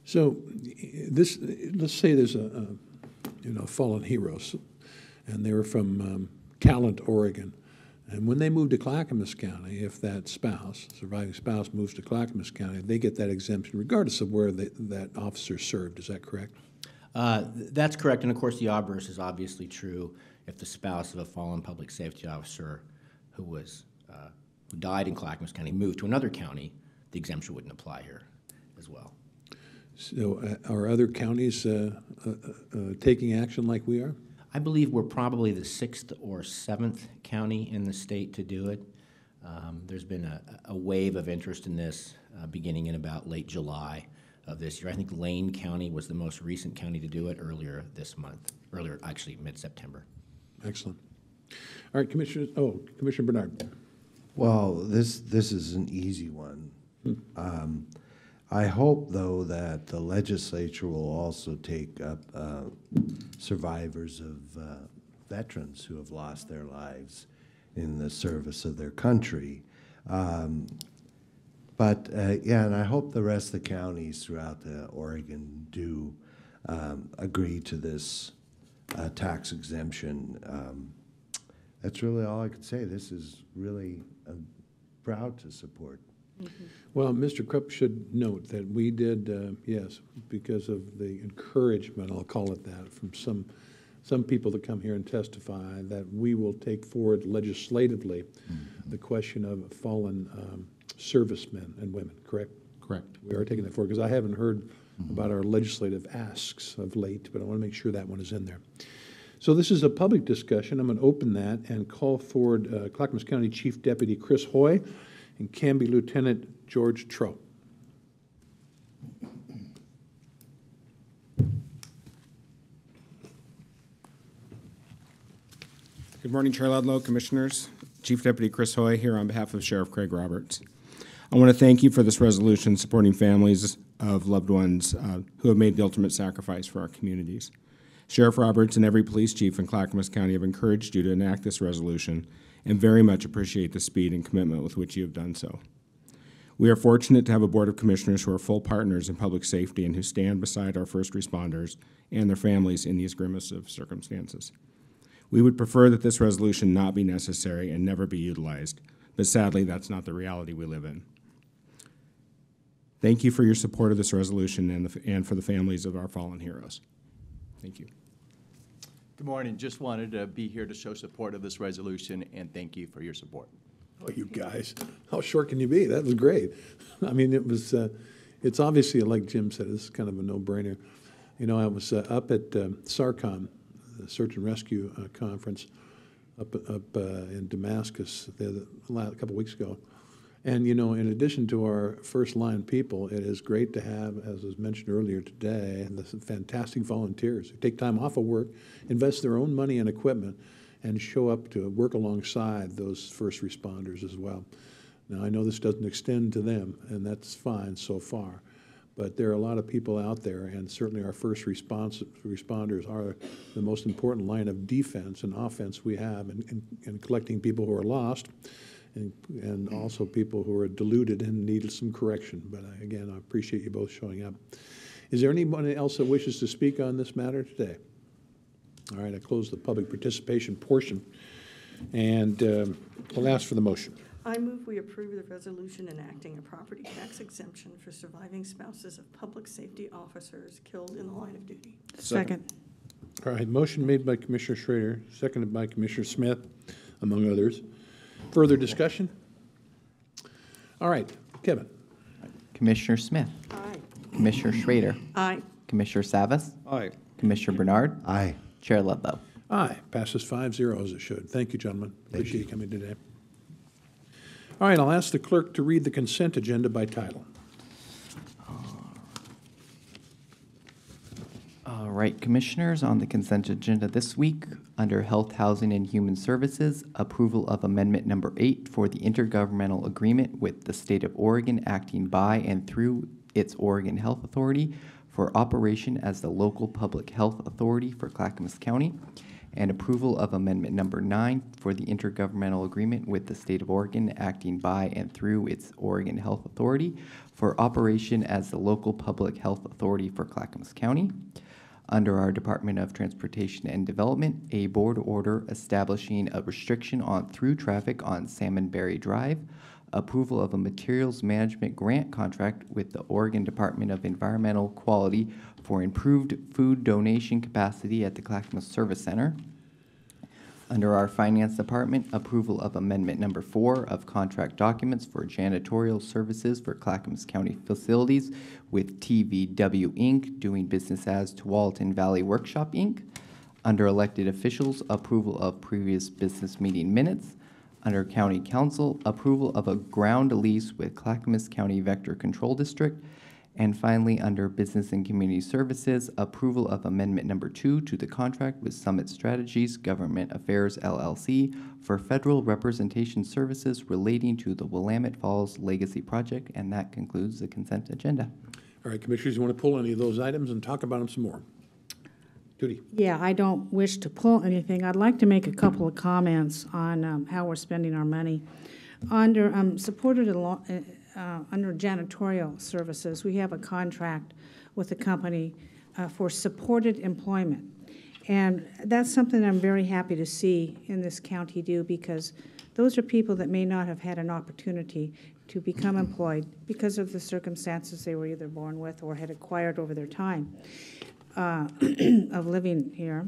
So this, let's say there's a, a you know, fallen heroes, and they were from um, Calumet, Oregon. And when they move to Clackamas County, if that spouse, surviving spouse, moves to Clackamas County, they get that exemption regardless of where they, that officer served. Is that correct? Uh, that's correct. And, of course, the obverse is obviously true if the spouse of a fallen public safety officer who was uh, who died in Clackamas County moved to another county, the exemption wouldn't apply here as well. So uh, are other counties uh, uh, uh, taking action like we are? I believe we're probably the sixth or seventh county in the state to do it. Um, there's been a, a wave of interest in this uh, beginning in about late July of this year. I think Lane County was the most recent county to do it earlier this month, earlier actually mid-September. Excellent. All right, Commissioner, oh, Commissioner Bernard. Well, this, this is an easy one. Hmm. Um, I hope, though, that the legislature will also take up uh, survivors of uh, veterans who have lost their lives in the service of their country. Um, but, uh, yeah, and I hope the rest of the counties throughout the Oregon do um, agree to this uh, tax exemption. Um, that's really all I could say. This is really uh, proud to support. Mm-hmm. Well, Mister Krupp should note that we did, uh, yes, because of the encouragement, I'll call it that, from some some people that come here and testify that we will take forward legislatively mm-hmm. the question of fallen um, servicemen and women, correct? Correct. We are taking that forward, because I haven't heard mm-hmm. about our legislative asks of late, but I want to make sure that one is in there. So this is a public discussion. I'm going to open that and call forward uh, Clackamas County Chief Deputy Chris Hoy and Canby Lieutenant George Troe. Good morning, Chair Ludlow, Commissioners. Chief Deputy Chris Hoy here on behalf of Sheriff Craig Roberts. I want to thank you for this resolution supporting families of loved ones uh, who have made the ultimate sacrifice for our communities. Sheriff Roberts and every police chief in Clackamas County have encouraged you to enact this resolution and very much appreciate the speed and commitment with which you have done so. We are fortunate to have a Board of Commissioners who are full partners in public safety and who stand beside our first responders and their families in these grimmest of circumstances. We would prefer that this resolution not be necessary and never be utilized, but sadly, that's not the reality we live in. Thank you for your support of this resolution and, the, and for the families of our fallen heroes. Thank you. Good morning. Just wanted to be here to show support of this resolution, and thank you for your support. Oh, you guys, how short can you be? That was great. I mean, it was, uh, it's obviously, like Jim said, it's kind of a no-brainer. You know, I was uh, up at uh, SARCOM, the Search and Rescue uh, Conference up, up uh, in Damascus the, a couple weeks ago. And, you know, in addition to our first-line people, it is great to have, as was mentioned earlier today, the fantastic volunteers who take time off of work, invest their own money and equipment, and show up to work alongside those first responders as well. Now, I know this doesn't extend to them, and that's fine so far. But there are a lot of people out there, and certainly our first response, responders are the most important line of defense and offense we have in, in, in collecting people who are lost and, and also people who are deluded and need some correction. But I, again, I appreciate you both showing up. Is there anyone else that wishes to speak on this matter today? All right, I close the public participation portion, and um, I'll ask for the motion. I move we approve the resolution enacting a property tax exemption for surviving spouses of public safety officers killed in the line of duty. Second. All right, motion made by Commissioner Schrader, seconded by Commissioner Smith, among others. Further discussion? All right, Kevin. Commissioner Smith. Aye. Commissioner Schrader. Aye. Commissioner Savas. Aye. Commissioner Bernard. Aye. Chair Ludlow. Aye. Passes five zero as it should. Thank you, gentlemen. Thank Appreciate you. you coming today. All right, I'll ask the clerk to read the consent agenda by title. All right, Commissioners, on the consent agenda this week, under Health, Housing, and Human Services, approval of Amendment Number eight for the Intergovernmental Agreement with the State of Oregon acting by and through its Oregon Health Authority for operation as the local public health authority for Clackamas County, and approval of Amendment Number nine for the Intergovernmental Agreement with the State of Oregon acting by and through its Oregon Health Authority for operation as the local public health authority for Clackamas County. Under our Department of Transportation and Development, a board order establishing a restriction on through traffic on Salmonberry Drive, approval of a materials management grant contract with the Oregon Department of Environmental Quality for improved food donation capacity at the Clackamas Service Center. Under our Finance Department, approval of Amendment Number four of contract documents for janitorial services for Clackamas County facilities with T V W Incorporated, doing business as Tualatin Valley Workshop Incorporated. Under elected officials, approval of previous business meeting minutes. Under County Council, approval of a ground lease with Clackamas County Vector Control District. And finally, under Business and Community Services, approval of Amendment Number two to the contract with Summit Strategies Government Affairs, L L C, for federal representation services relating to the Willamette Falls Legacy Project. And that concludes the consent agenda. All right, Commissioners, you want to pull any of those items and talk about them some more? Judy. Yeah, I don't wish to pull anything. I'd like to make a couple of comments on um, how we're spending our money. Under um, supported a law, uh, under janitorial services, we have a contract with a company uh, for supported employment, and that's something I'm very happy to see in this county do, because those are people that may not have had an opportunity to become employed because of the circumstances they were either born with or had acquired over their time. Uh, of living here.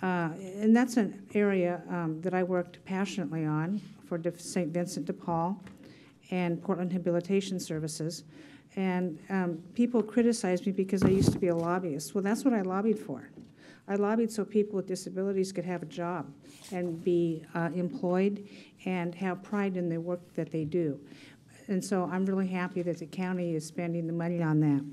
Uh, and that's an area um, that I worked passionately on for Saint Vincent de Paul and Portland Habilitation Services. And um, people criticized me because I used to be a lobbyist. Well, that's what I lobbied for. I lobbied so people with disabilities could have a job and be uh, employed and have pride in the work that they do. And so I'm really happy that the county is spending the money on that.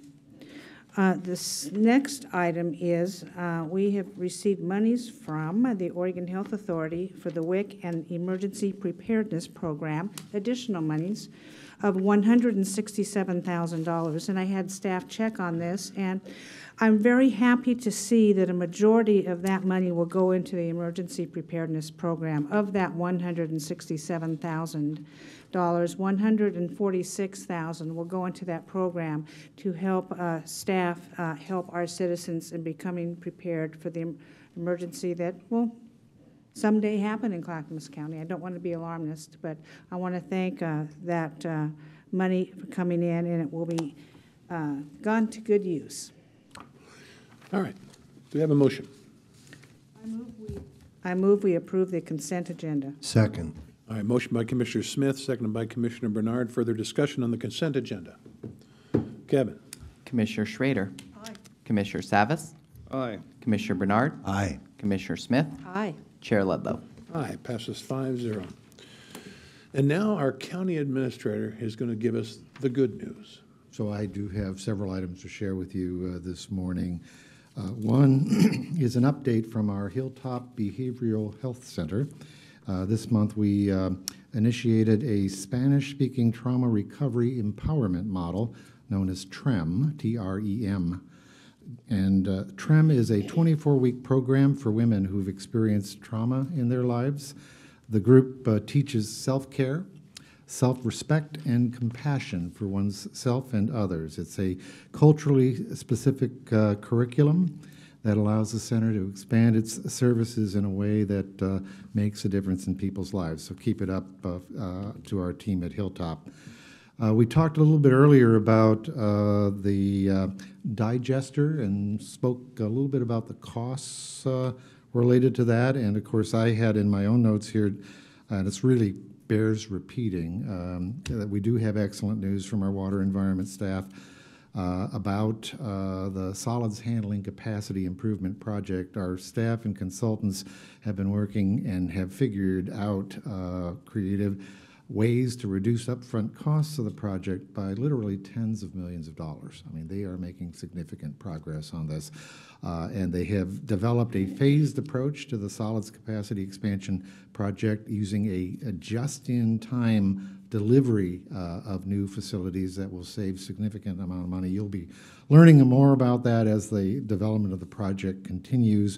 Uh, this next item is uh, we have received monies from the Oregon Health Authority for the W I C and Emergency Preparedness Program, additional monies of one hundred sixty-seven thousand dollars. And I had staff check on this, and I'm very happy to see that a majority of that money will go into the Emergency Preparedness Program. Of that one hundred sixty-seven thousand dollars, one hundred forty-six thousand dollars will go into that program to help uh, staff uh, help our citizens in becoming prepared for the emergency that will someday happen in Clackamas County. I don't want to be alarmist, but I want to thank uh, that uh, money for coming in, and it will be uh, gone to good use. All right. Do we have a motion? I move we, I move we approve the consent agenda. Second. All right. Motion by Commissioner Smith, seconded by Commissioner Bernard. Further discussion on the consent agenda. Kevin. Commissioner Schrader. Aye. Commissioner Savas. Aye. Commissioner Bernard. Aye. Commissioner Smith. Aye. Chair Ludlow. Aye. Passes five zero. And now our county administrator is going to give us the good news. So I do have several items to share with you uh, this morning. Uh, one is an update from our Hilltop Behavioral Health Center. Uh, this month we uh, initiated a Spanish-speaking trauma recovery empowerment model known as TREM, T R E M. And uh, TREM is a twenty-four week program for women who've experienced trauma in their lives. The group uh, teaches self-care, self-respect, and compassion for one's self and others. It's a culturally specific uh, curriculum that allows the center to expand its services in a way that uh, makes a difference in people's lives. So keep it up uh, uh, to our team at Hilltop. Uh, we talked a little bit earlier about uh, the uh, digester and spoke a little bit about the costs uh, related to that. And of course, I had in my own notes here, and it's really bears repeating, um, that we do have excellent news from our water environment staff uh, about uh, the solids handling capacity improvement project. Our staff and consultants have been working and have figured out uh, creative ways to reduce upfront costs of the project by literally tens of millions of dollars. I mean, they are making significant progress on this. Uh, and they have developed a phased approach to the solids capacity expansion project using a, a just-in-time delivery uh, of new facilities that will save significant amount of money. You'll be learning more about that as the development of the project continues.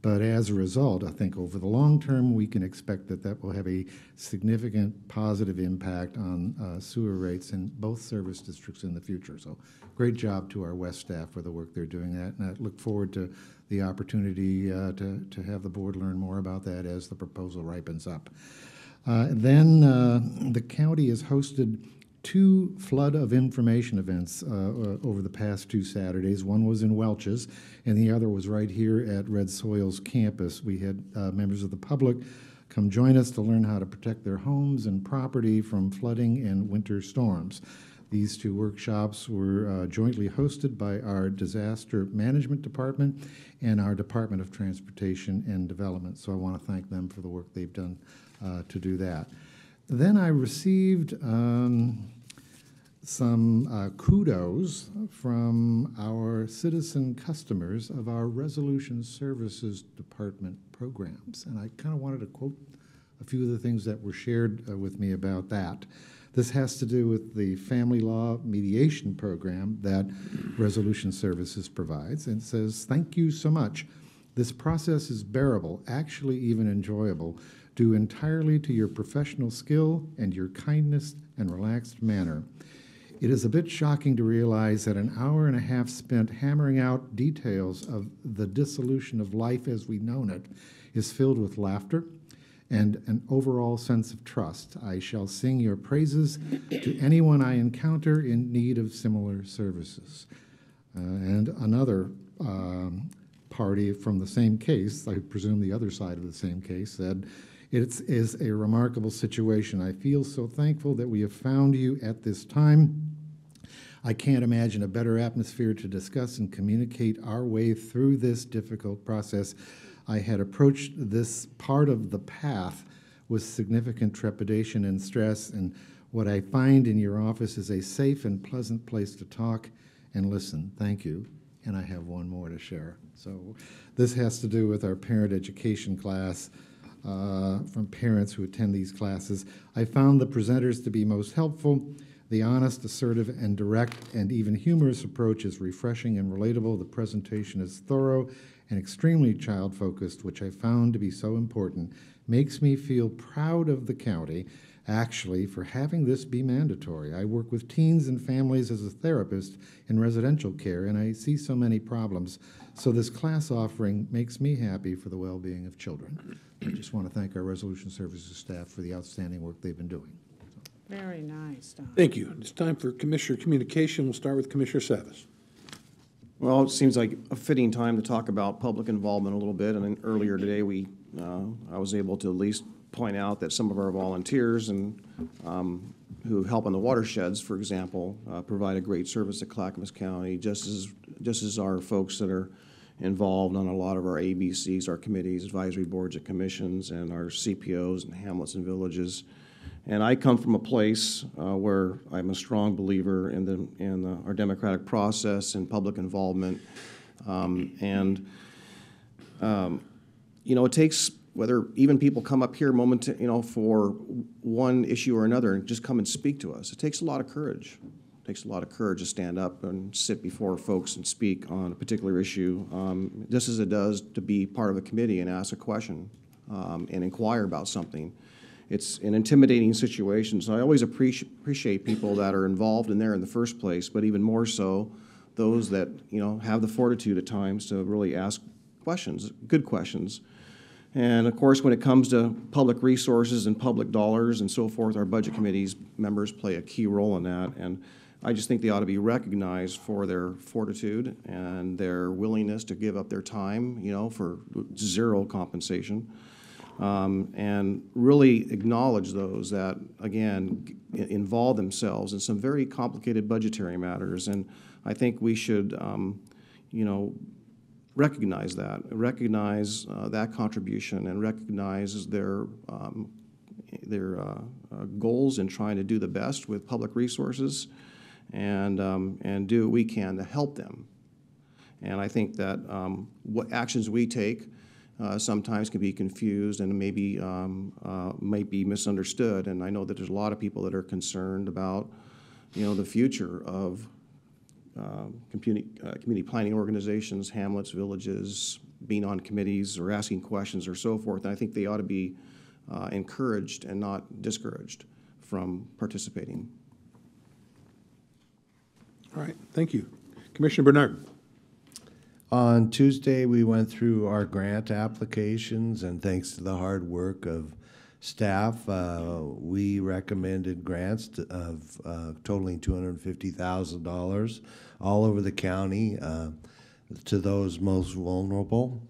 But as a result, I think over the long term, we can expect that that will have a significant positive impact on uh, sewer rates in both service districts in the future. So great job to our West staff for the work they're doing that. And I look forward to the opportunity uh, to, to have the board learn more about that as the proposal ripens up. Uh, then uh, the county has hosted two flood of information events uh, over the past two Saturdays. One was in Welch's, and the other was right here at Red Soils campus. We had uh, members of the public come join us to learn how to protect their homes and property from flooding and winter storms. These two workshops were uh, jointly hosted by our Disaster Management Department and our Department of Transportation and Development. So I want to thank them for the work they've done uh, to do that. Then I received um, some uh, kudos from our citizen customers of our Resolution Services Department programs. And I kind of wanted to quote a few of the things that were shared uh, with me about that. This has to do with the family law mediation program that Resolution Services provides, and says, "Thank you so much. This process is bearable, actually even enjoyable, due entirely to your professional skill and your kindness and relaxed manner. It is a bit shocking to realize that an hour and a half spent hammering out details of the dissolution of life as we've known it is filled with laughter and an overall sense of trust. I shall sing your praises to anyone I encounter in need of similar services." Uh, and another um, party from the same case, I presume the other side of the same case, said, It is a remarkable situation. I feel so thankful that we have found you at this time. I can't imagine a better atmosphere to discuss and communicate our way through this difficult process. I had approached this part of the path with significant trepidation and stress, and what I find in your office is a safe and pleasant place to talk and listen. Thank you. And I have one more to share. So this has to do with our parent education class uh, from parents who attend these classes. I found the presenters to be most helpful. The honest, assertive, and direct, and even humorous approach is refreshing and relatable. The presentation is thorough and extremely child-focused, which I found to be so important. Makes me feel proud of the county, actually, for having this be mandatory. I work with teens and families as a therapist in residential care, and I see so many problems. So this class offering makes me happy for the well-being of children. I just want to thank our Resolution Services staff for the outstanding work they've been doing. Very nice, Don. Thank you. It's time for Commissioner Communication. We'll start with Commissioner Savas. Well, it seems like a fitting time to talk about public involvement a little bit. And then earlier today, we uh, I was able to at least point out that some of our volunteers and um, who help on the watersheds, for example, uh, provide a great service to Clackamas County, just as just as our folks that are involved on a lot of our A B Cs, our committees, advisory boards, and commissions, and our C P Os and hamlets and villages. And I come from a place uh, where I'm a strong believer in, the, in the, our democratic process and public involvement. Um, and, um, you know, it takes, whether even people come up here moment, you know, for one issue or another and just come and speak to us. It takes a lot of courage. It takes a lot of courage to stand up and sit before folks and speak on a particular issue, um, just as it does to be part of a committee and ask a question um, and inquire about something. It's an intimidating situation, so I always appreci- appreciate people that are involved in there in the first place, but even more so those that, you know, have the fortitude at times to really ask questions, good questions. And of course, when it comes to public resources and public dollars and so forth, our budget committees members play a key role in that, and I just think they ought to be recognized for their fortitude and their willingness to give up their time, you know, for zero compensation. Um, and really acknowledge those that, again, involve themselves in some very complicated budgetary matters. And I think we should, um, you know, recognize that, recognize uh, that contribution, and recognize their, um, their uh, uh, goals in trying to do the best with public resources and, um, and do what we can to help them. And I think that um, what actions we take Uh, sometimes can be confused and maybe um, uh, might be misunderstood. And I know that there's a lot of people that are concerned about, you know, the future of uh, community, uh, community planning organizations, hamlets, villages, being on committees or asking questions or so forth. And I think they ought to be uh, encouraged and not discouraged from participating. All right, thank you. Commissioner Bernard. On Tuesday, we went through our grant applications, and thanks to the hard work of staff, uh, we recommended grants to, of uh, totaling two hundred fifty thousand dollars all over the county uh, to those most vulnerable.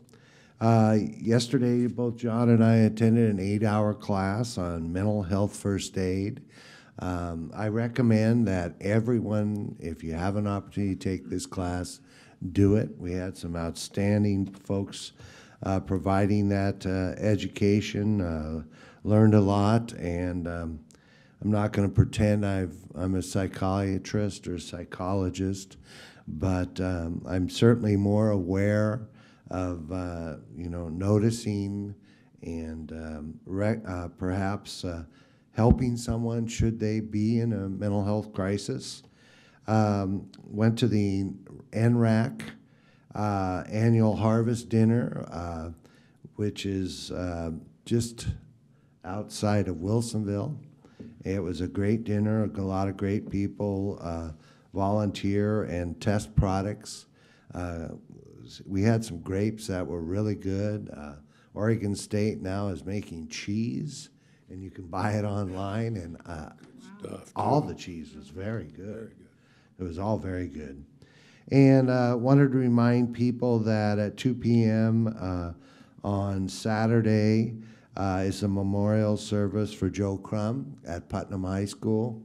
Uh, yesterday, both John and I attended an eight-hour class on mental health first aid. Um, I recommend that everyone, if you have an opportunity to take this class, do it. We had some outstanding folks uh, providing that uh, education, uh, learned a lot, and um, I'm not going to pretend I've, I'm a psychiatrist or psychologist, but um, I'm certainly more aware of, uh, you know, noticing and um, rec uh, perhaps uh, helping someone should they be in a mental health crisis. Um, went to the N R A C uh, annual harvest dinner, uh, which is uh, just outside of Wilsonville. It was a great dinner, a lot of great people, uh, volunteer and test products. Uh, we had some grapes that were really good. Uh, Oregon State now is making cheese, and you can buy it online, and uh, stuff, all the cheese was very good. Very good. It was all very good. And I uh, wanted to remind people that at two p m Uh, on Saturday, uh, is a memorial service for Joe Crum at Putnam High School.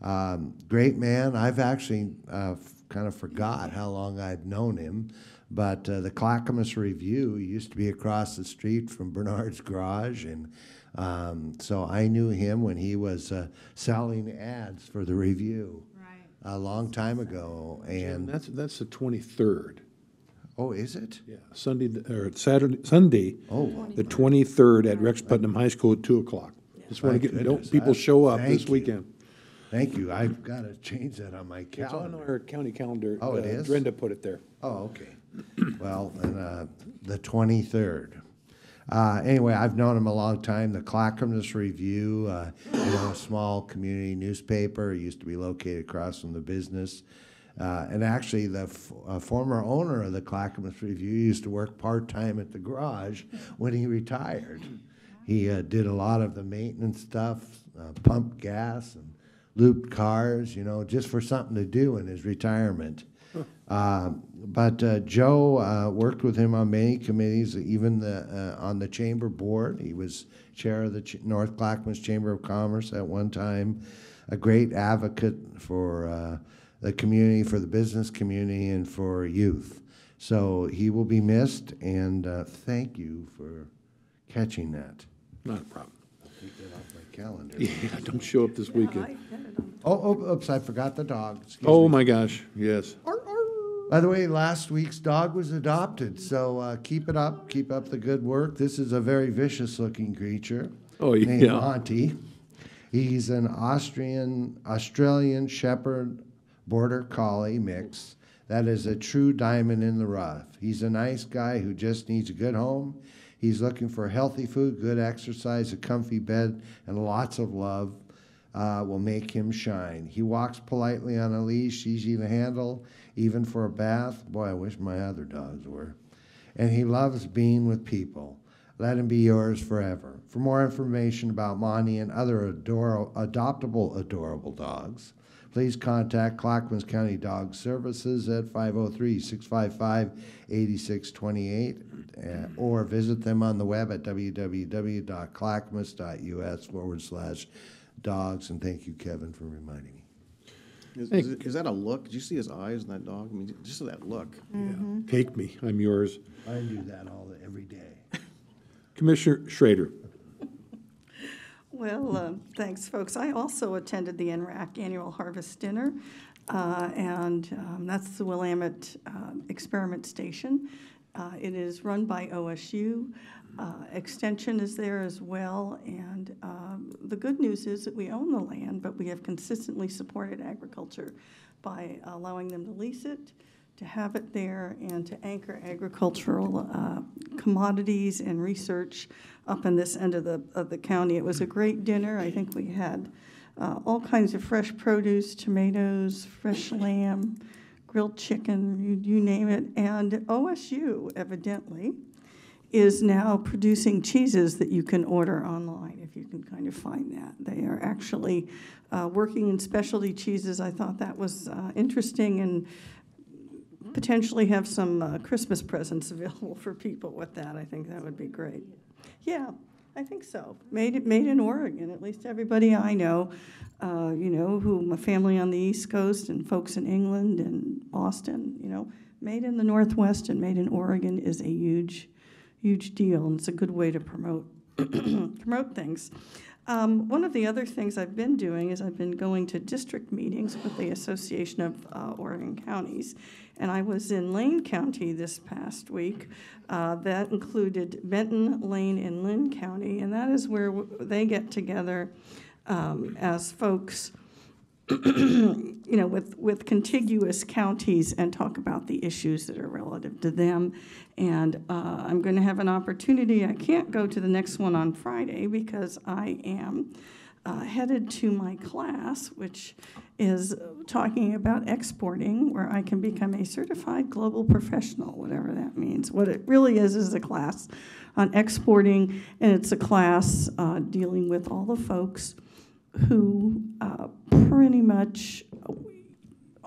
Um, great man. I've actually uh, kind of forgot how long I've known him, but uh, the Clackamas Review used to be across the street from Bernard's Garage, and um, so I knew him when he was uh, selling ads for the Review right. a long time ago. And Jim, that's that's the twenty-third. Oh, is it? Yeah, Sunday or Saturday, Sunday, oh, the twenty-third at Rex Putnam High School at two o'clock. Yeah. Just want to get don't people I, show up this you. weekend. Thank you. I've got to change that on my calendar. It's on our county calendar. Oh, it uh, is? Brenda put it there. Oh, okay. Well, and, uh, the twenty-third. Uh, anyway, I've known him a long time. The Clackamas Review, uh, you know, a small community newspaper. It used to be located across from the business. Uh, and actually, the f uh, former owner of the Clackamas Review used to work part-time at the garage when he retired. He uh, did a lot of the maintenance stuff, uh, pumped gas, and looped cars, you know, just for something to do in his retirement. Huh. Uh, but uh, Joe uh, worked with him on many committees, even the, uh, on the chamber board. He was chair of the Ch North Clackamas Chamber of Commerce at one time, a great advocate for uh, the community, for the business community, and for youth. So he will be missed, and uh, thank you for catching that. Not a problem. Take that off my calendar. Yeah, don't show up this weekend. Oh, oh oops, I forgot the dog. Excuse oh, me. my gosh, yes. Arr, arr. By the way, last week's dog was adopted, so uh, keep it up. Keep up the good work. This is a very vicious-looking creature oh, yeah. named Monty. He's an Austrian, Australian Shepherd Border Collie mix. That is a true diamond in the rough. He's a nice guy who just needs a good home. He's looking for healthy food, good exercise, a comfy bed, and lots of love uh, will make him shine. He walks politely on a leash, easy to handle, even for a bath. Boy, I wish my other dogs were. And he loves being with people. Let him be yours forever. For more information about Monty and other ador adoptable, adorable dogs, please contact Clackamas County Dog Services at five oh three, six five five, eight six two eight or visit them on the web at www.clackamas.us forward slash dogs. And thank you, Kevin, for reminding me. Is, is, it, is that a look? Did you see his eyes in that dog? I mean, just that look. Mm-hmm. Yeah. Take me. I'm yours. I do that all every day. Commissioner Schrader. Well, uh, thanks, folks. I also attended the N R A C Annual Harvest Dinner, uh, and um, that's the Willamette uh, Experiment Station. Uh, it is run by O S U. Uh, Extension is there as well, and um, the good news is that we own the land, but we have consistently supported agriculture by allowing them to lease it, to have it there, and to anchor agricultural uh, commodities and research up in this end of the, of the county. It was a great dinner. I think we had uh, all kinds of fresh produce, tomatoes, fresh lamb, grilled chicken, you, you name it. And O S U, evidently, is now producing cheeses that you can order online, if you can kind of find that. They are actually uh, working in specialty cheeses. I thought that was uh, interesting, and potentially have some uh, Christmas presents available for people with that. I think that would be great. Yeah, I think so. Made made in Oregon, at least everybody I know, uh, you know, who my family on the East Coast and folks in England and Boston, you know, made in the Northwest and made in Oregon is a huge, huge deal, and it's a good way to promote promote things. Um, one of the other things I've been doing is I've been going to district meetings with the Association of uh, Oregon Counties, and I was in Lane County this past week. Uh, that included Benton, Lane, and Lynn County, and that is where w they get together um, as folks, you know, with, with contiguous counties and talk about the issues that are relative to them. And uh, I'm going to have an opportunity. I can't go to the next one on Friday because I am uh, headed to my class, which is talking about exporting, where I can become a certified global professional, whatever that means. What it really is is a class on exporting, and it's a class uh, dealing with all the folks who uh, pretty much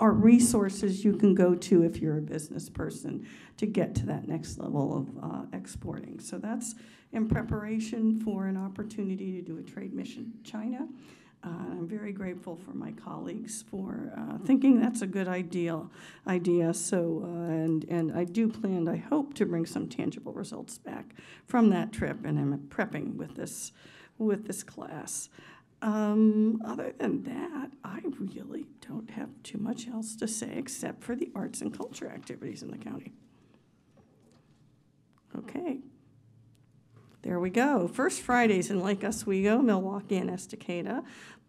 are resources you can go to if you're a business person to get to that next level of uh, exporting. So that's in preparation for an opportunity to do a trade mission in China. Uh, I'm very grateful for my colleagues for uh, thinking that's a good idea. idea. So, uh, and, and I do plan, I hope, to bring some tangible results back from that trip, and I'm prepping with this, with this class. Um, other than that, I really don't have too much else to say except for the arts and culture activities in the county. Okay. There we go. First Fridays in Lake Oswego, Milwaukee, and Estacada.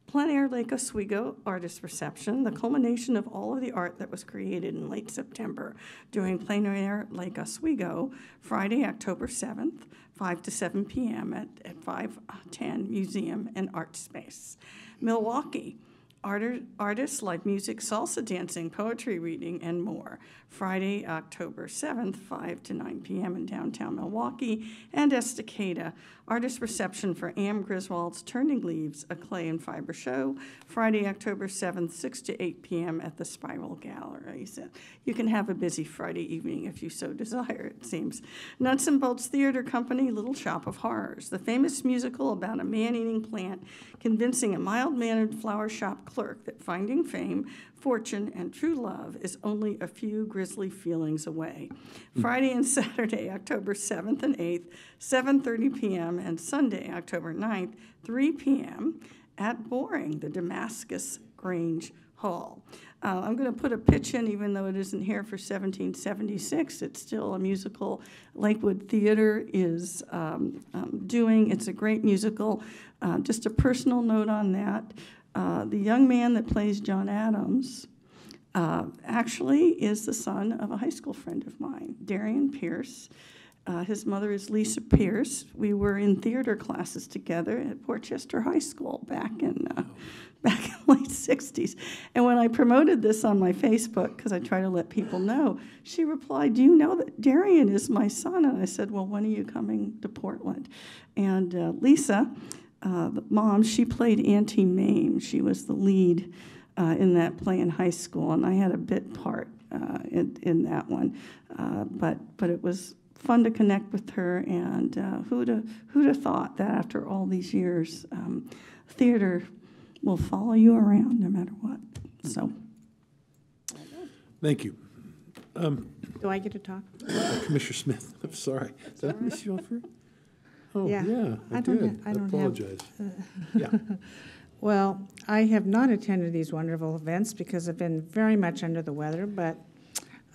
Plein Air Lake Oswego Artist Reception, the culmination of all of the art that was created in late September during Plein Air Lake Oswego, Friday, October seventh, five to seven p m at, at five ten Museum and Art Space. Milwaukee. Art, artists like music, salsa dancing, poetry reading, and more. Friday, October seventh, five to nine p m in downtown Milwaukee. And Estacada, artist reception for Am Griswold's Turning Leaves, a clay and fiber show. Friday, October seventh, six to eight p m at the Spiral Gallery. So you can have a busy Friday evening if you so desire, it seems. Nuts and Bolts Theater Company, Little Shop of Horrors. The famous musical about a man-eating plant convincing a mild-mannered flower shop clerk that finding fame, fortune, and true love is only a few grisly feelings away. Friday and Saturday, October seventh and eighth, seven thirty p m, and Sunday, October ninth, three p m, at Boring, the Damascus Grange Hall. Uh, I'm going to put a pitch in, even though it isn't here, for seventeen seventy-six. It's still a musical Lakewood Theater is um, um, doing. It's a great musical. Uh, just a personal note on that. Uh, the young man that plays John Adams uh, actually is the son of a high school friend of mine, Darian Pierce. Uh, his mother is Lisa Pierce. We were in theater classes together at Portchester High School back in uh, back in the late sixties. And when I promoted this on my Facebook, because I try to let people know, she replied, "Do you know that Darian is my son?" And I said, "Well, when are you coming to Portland?" And uh, Lisa, Uh, the mom, she played Auntie Mame. She was the lead uh, in that play in high school, and I had a bit part uh, in, in that one. Uh, but but it was fun to connect with her, and uh, who'd have, who'd have thought that after all these years, um, theater will follow you around no matter what. So, thank you. Um, Do I get to talk? Commissioner Smith, I'm sorry. That's Did I miss right. you off here? Oh, yeah, yeah I, I did. Don't ha I, I don't apologize. Have, uh, yeah. Well, I have not attended these wonderful events because I've been very much under the weather, but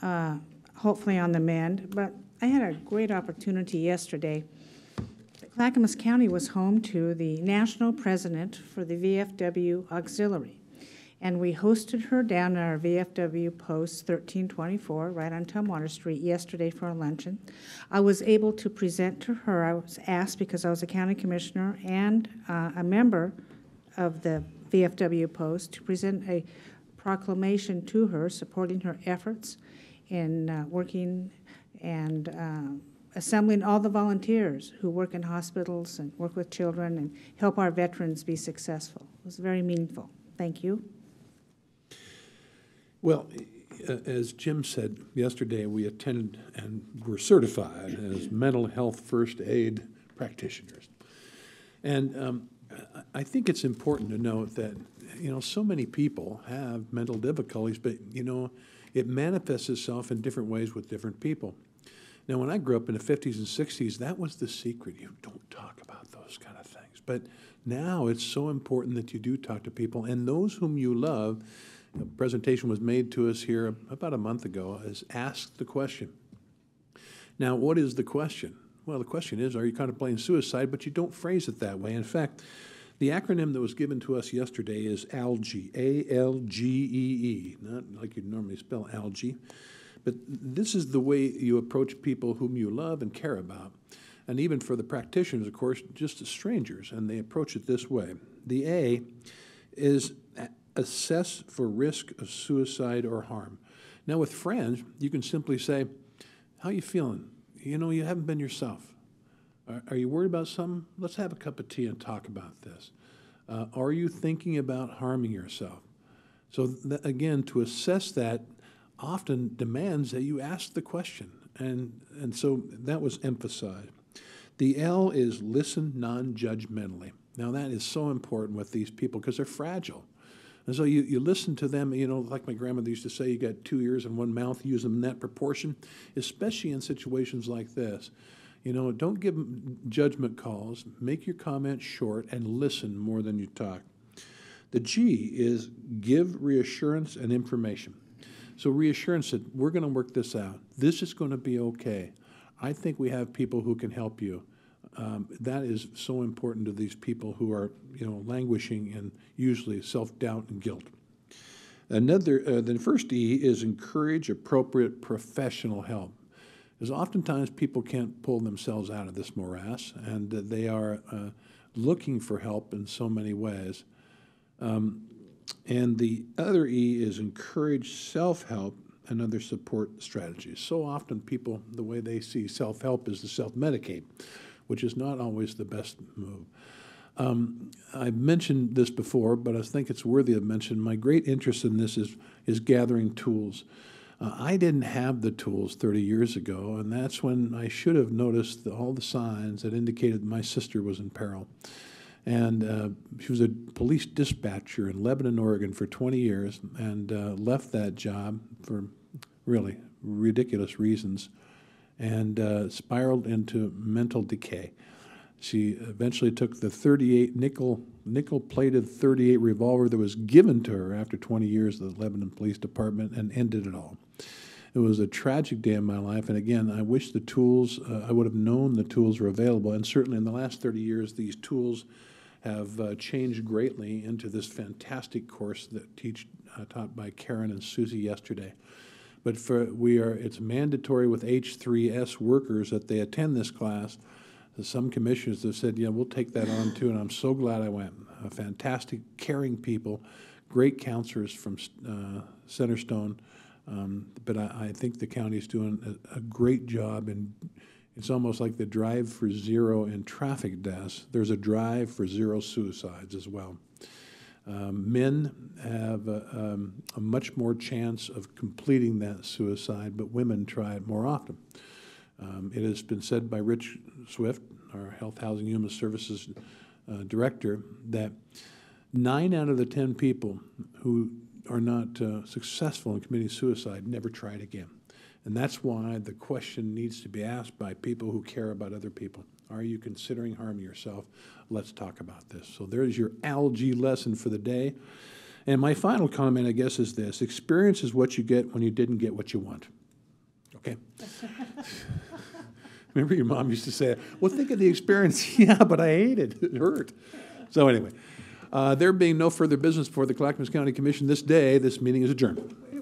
uh, hopefully on the mend. But I had a great opportunity yesterday. Clackamas County was home to the national president for the V F W Auxiliary, and we hosted her down at our V F W post thirteen twenty-four, right on Tumwater Street, yesterday for a luncheon. I was able to present to her. I was asked because I was a county commissioner and uh, a member of the V F W post to present a proclamation to her supporting her efforts in uh, working and uh, assembling all the volunteers who work in hospitals and work with children and help our veterans be successful. It was very meaningful. Thank you. Well, as Jim said yesterday, we attended and were certified as mental health first aid practitioners. And um, I think it's important to note that, you know, so many people have mental difficulties, but, you know, it manifests itself in different ways with different people. Now, when I grew up in the fifties and sixties, that was the secret. You don't talk about those kind of things. But now it's so important that you do talk to people, and those whom you love. A presentation was made to us here about a month ago, is ask the question. Now, what is the question? Well, the question is, are you contemplating suicide? But you don't phrase it that way. In fact, the acronym that was given to us yesterday is ALGEE, A L G E E, not like you'd normally spell algae. But this is the way you approach people whom you love and care about. And even for the practitioners, of course, just as strangers, and they approach it this way. The A is assess for risk of suicide or harm. Now, with friends, you can simply say, how are you feeling? You know, you haven't been yourself. Are, are you worried about something? Let's have a cup of tea and talk about this. Uh, are you thinking about harming yourself? So that, again, to assess that often demands that you ask the question, and and so that was emphasized. The L is listen non-judgmentally. Now that is so important with these people because they're fragile. And so you, you listen to them, you know, like my grandmother used to say, you got two ears and one mouth, use them in that proportion, especially in situations like this. You know, don't give them judgment calls, make your comments short, and listen more than you talk. The G is give reassurance and information. So reassurance that we're going to work this out. This is going to be okay. I think we have people who can help you. Um, that is so important to these people who are, you know, languishing in usually self-doubt and guilt. Another, uh, the first E is encourage appropriate professional help. Because oftentimes people can't pull themselves out of this morass, and uh, they are uh, looking for help in so many ways. Um, and the other E is encourage self-help and other support strategies. So often people, the way they see self-help is to self-medicate, which is not always the best move. Um, I've mentioned this before, but I think it's worthy of mention. My great interest in this is, is gathering tools. Uh, I didn't have the tools thirty years ago, and that's when I should have noticed the, all the signs that indicated my sister was in peril. And uh, she was a police dispatcher in Lebanon, Oregon for twenty years, and uh, left that job for really ridiculous reasons, and uh, spiraled into mental decay. She eventually took the thirty-eight nickel, nickel-plated thirty-eight revolver that was given to her after twenty years of the Lebanon Police Department and ended it all. It was a tragic day in my life, and again, I wish the tools, uh, I would have known the tools were available, and certainly in the last thirty years, these tools have uh, changed greatly into this fantastic course that teach, uh, taught by Karen and Susie yesterday. But for, we are, it's mandatory with H three S workers that they attend this class. Some commissioners have said, yeah, we'll take that on too, and I'm so glad I went. Uh, fantastic, caring people, great counselors from uh, Centerstone. Um, but I, I think the county's doing a, a great job, and it's almost like the drive for zero in traffic deaths. There's a drive for zero suicides as well. Um, men have a, um, a much more chance of completing that suicide, but women try it more often. Um, it has been said by Rich Swift, our Health, Housing, Human Services uh, director, that nine out of the ten people who are not uh, successful in committing suicide never try it again. And that's why the question needs to be asked by people who care about other people. Are you considering harming yourself? Let's talk about this. So there's your algae lesson for the day. And my final comment, I guess, is this. Experience is what you get when you didn't get what you want. Okay? Remember your mom used to say, well, think of the experience. Yeah, but I ate it. It hurt. So anyway, uh, there being no further business before the Clackamas County Commission this day, this meeting is adjourned.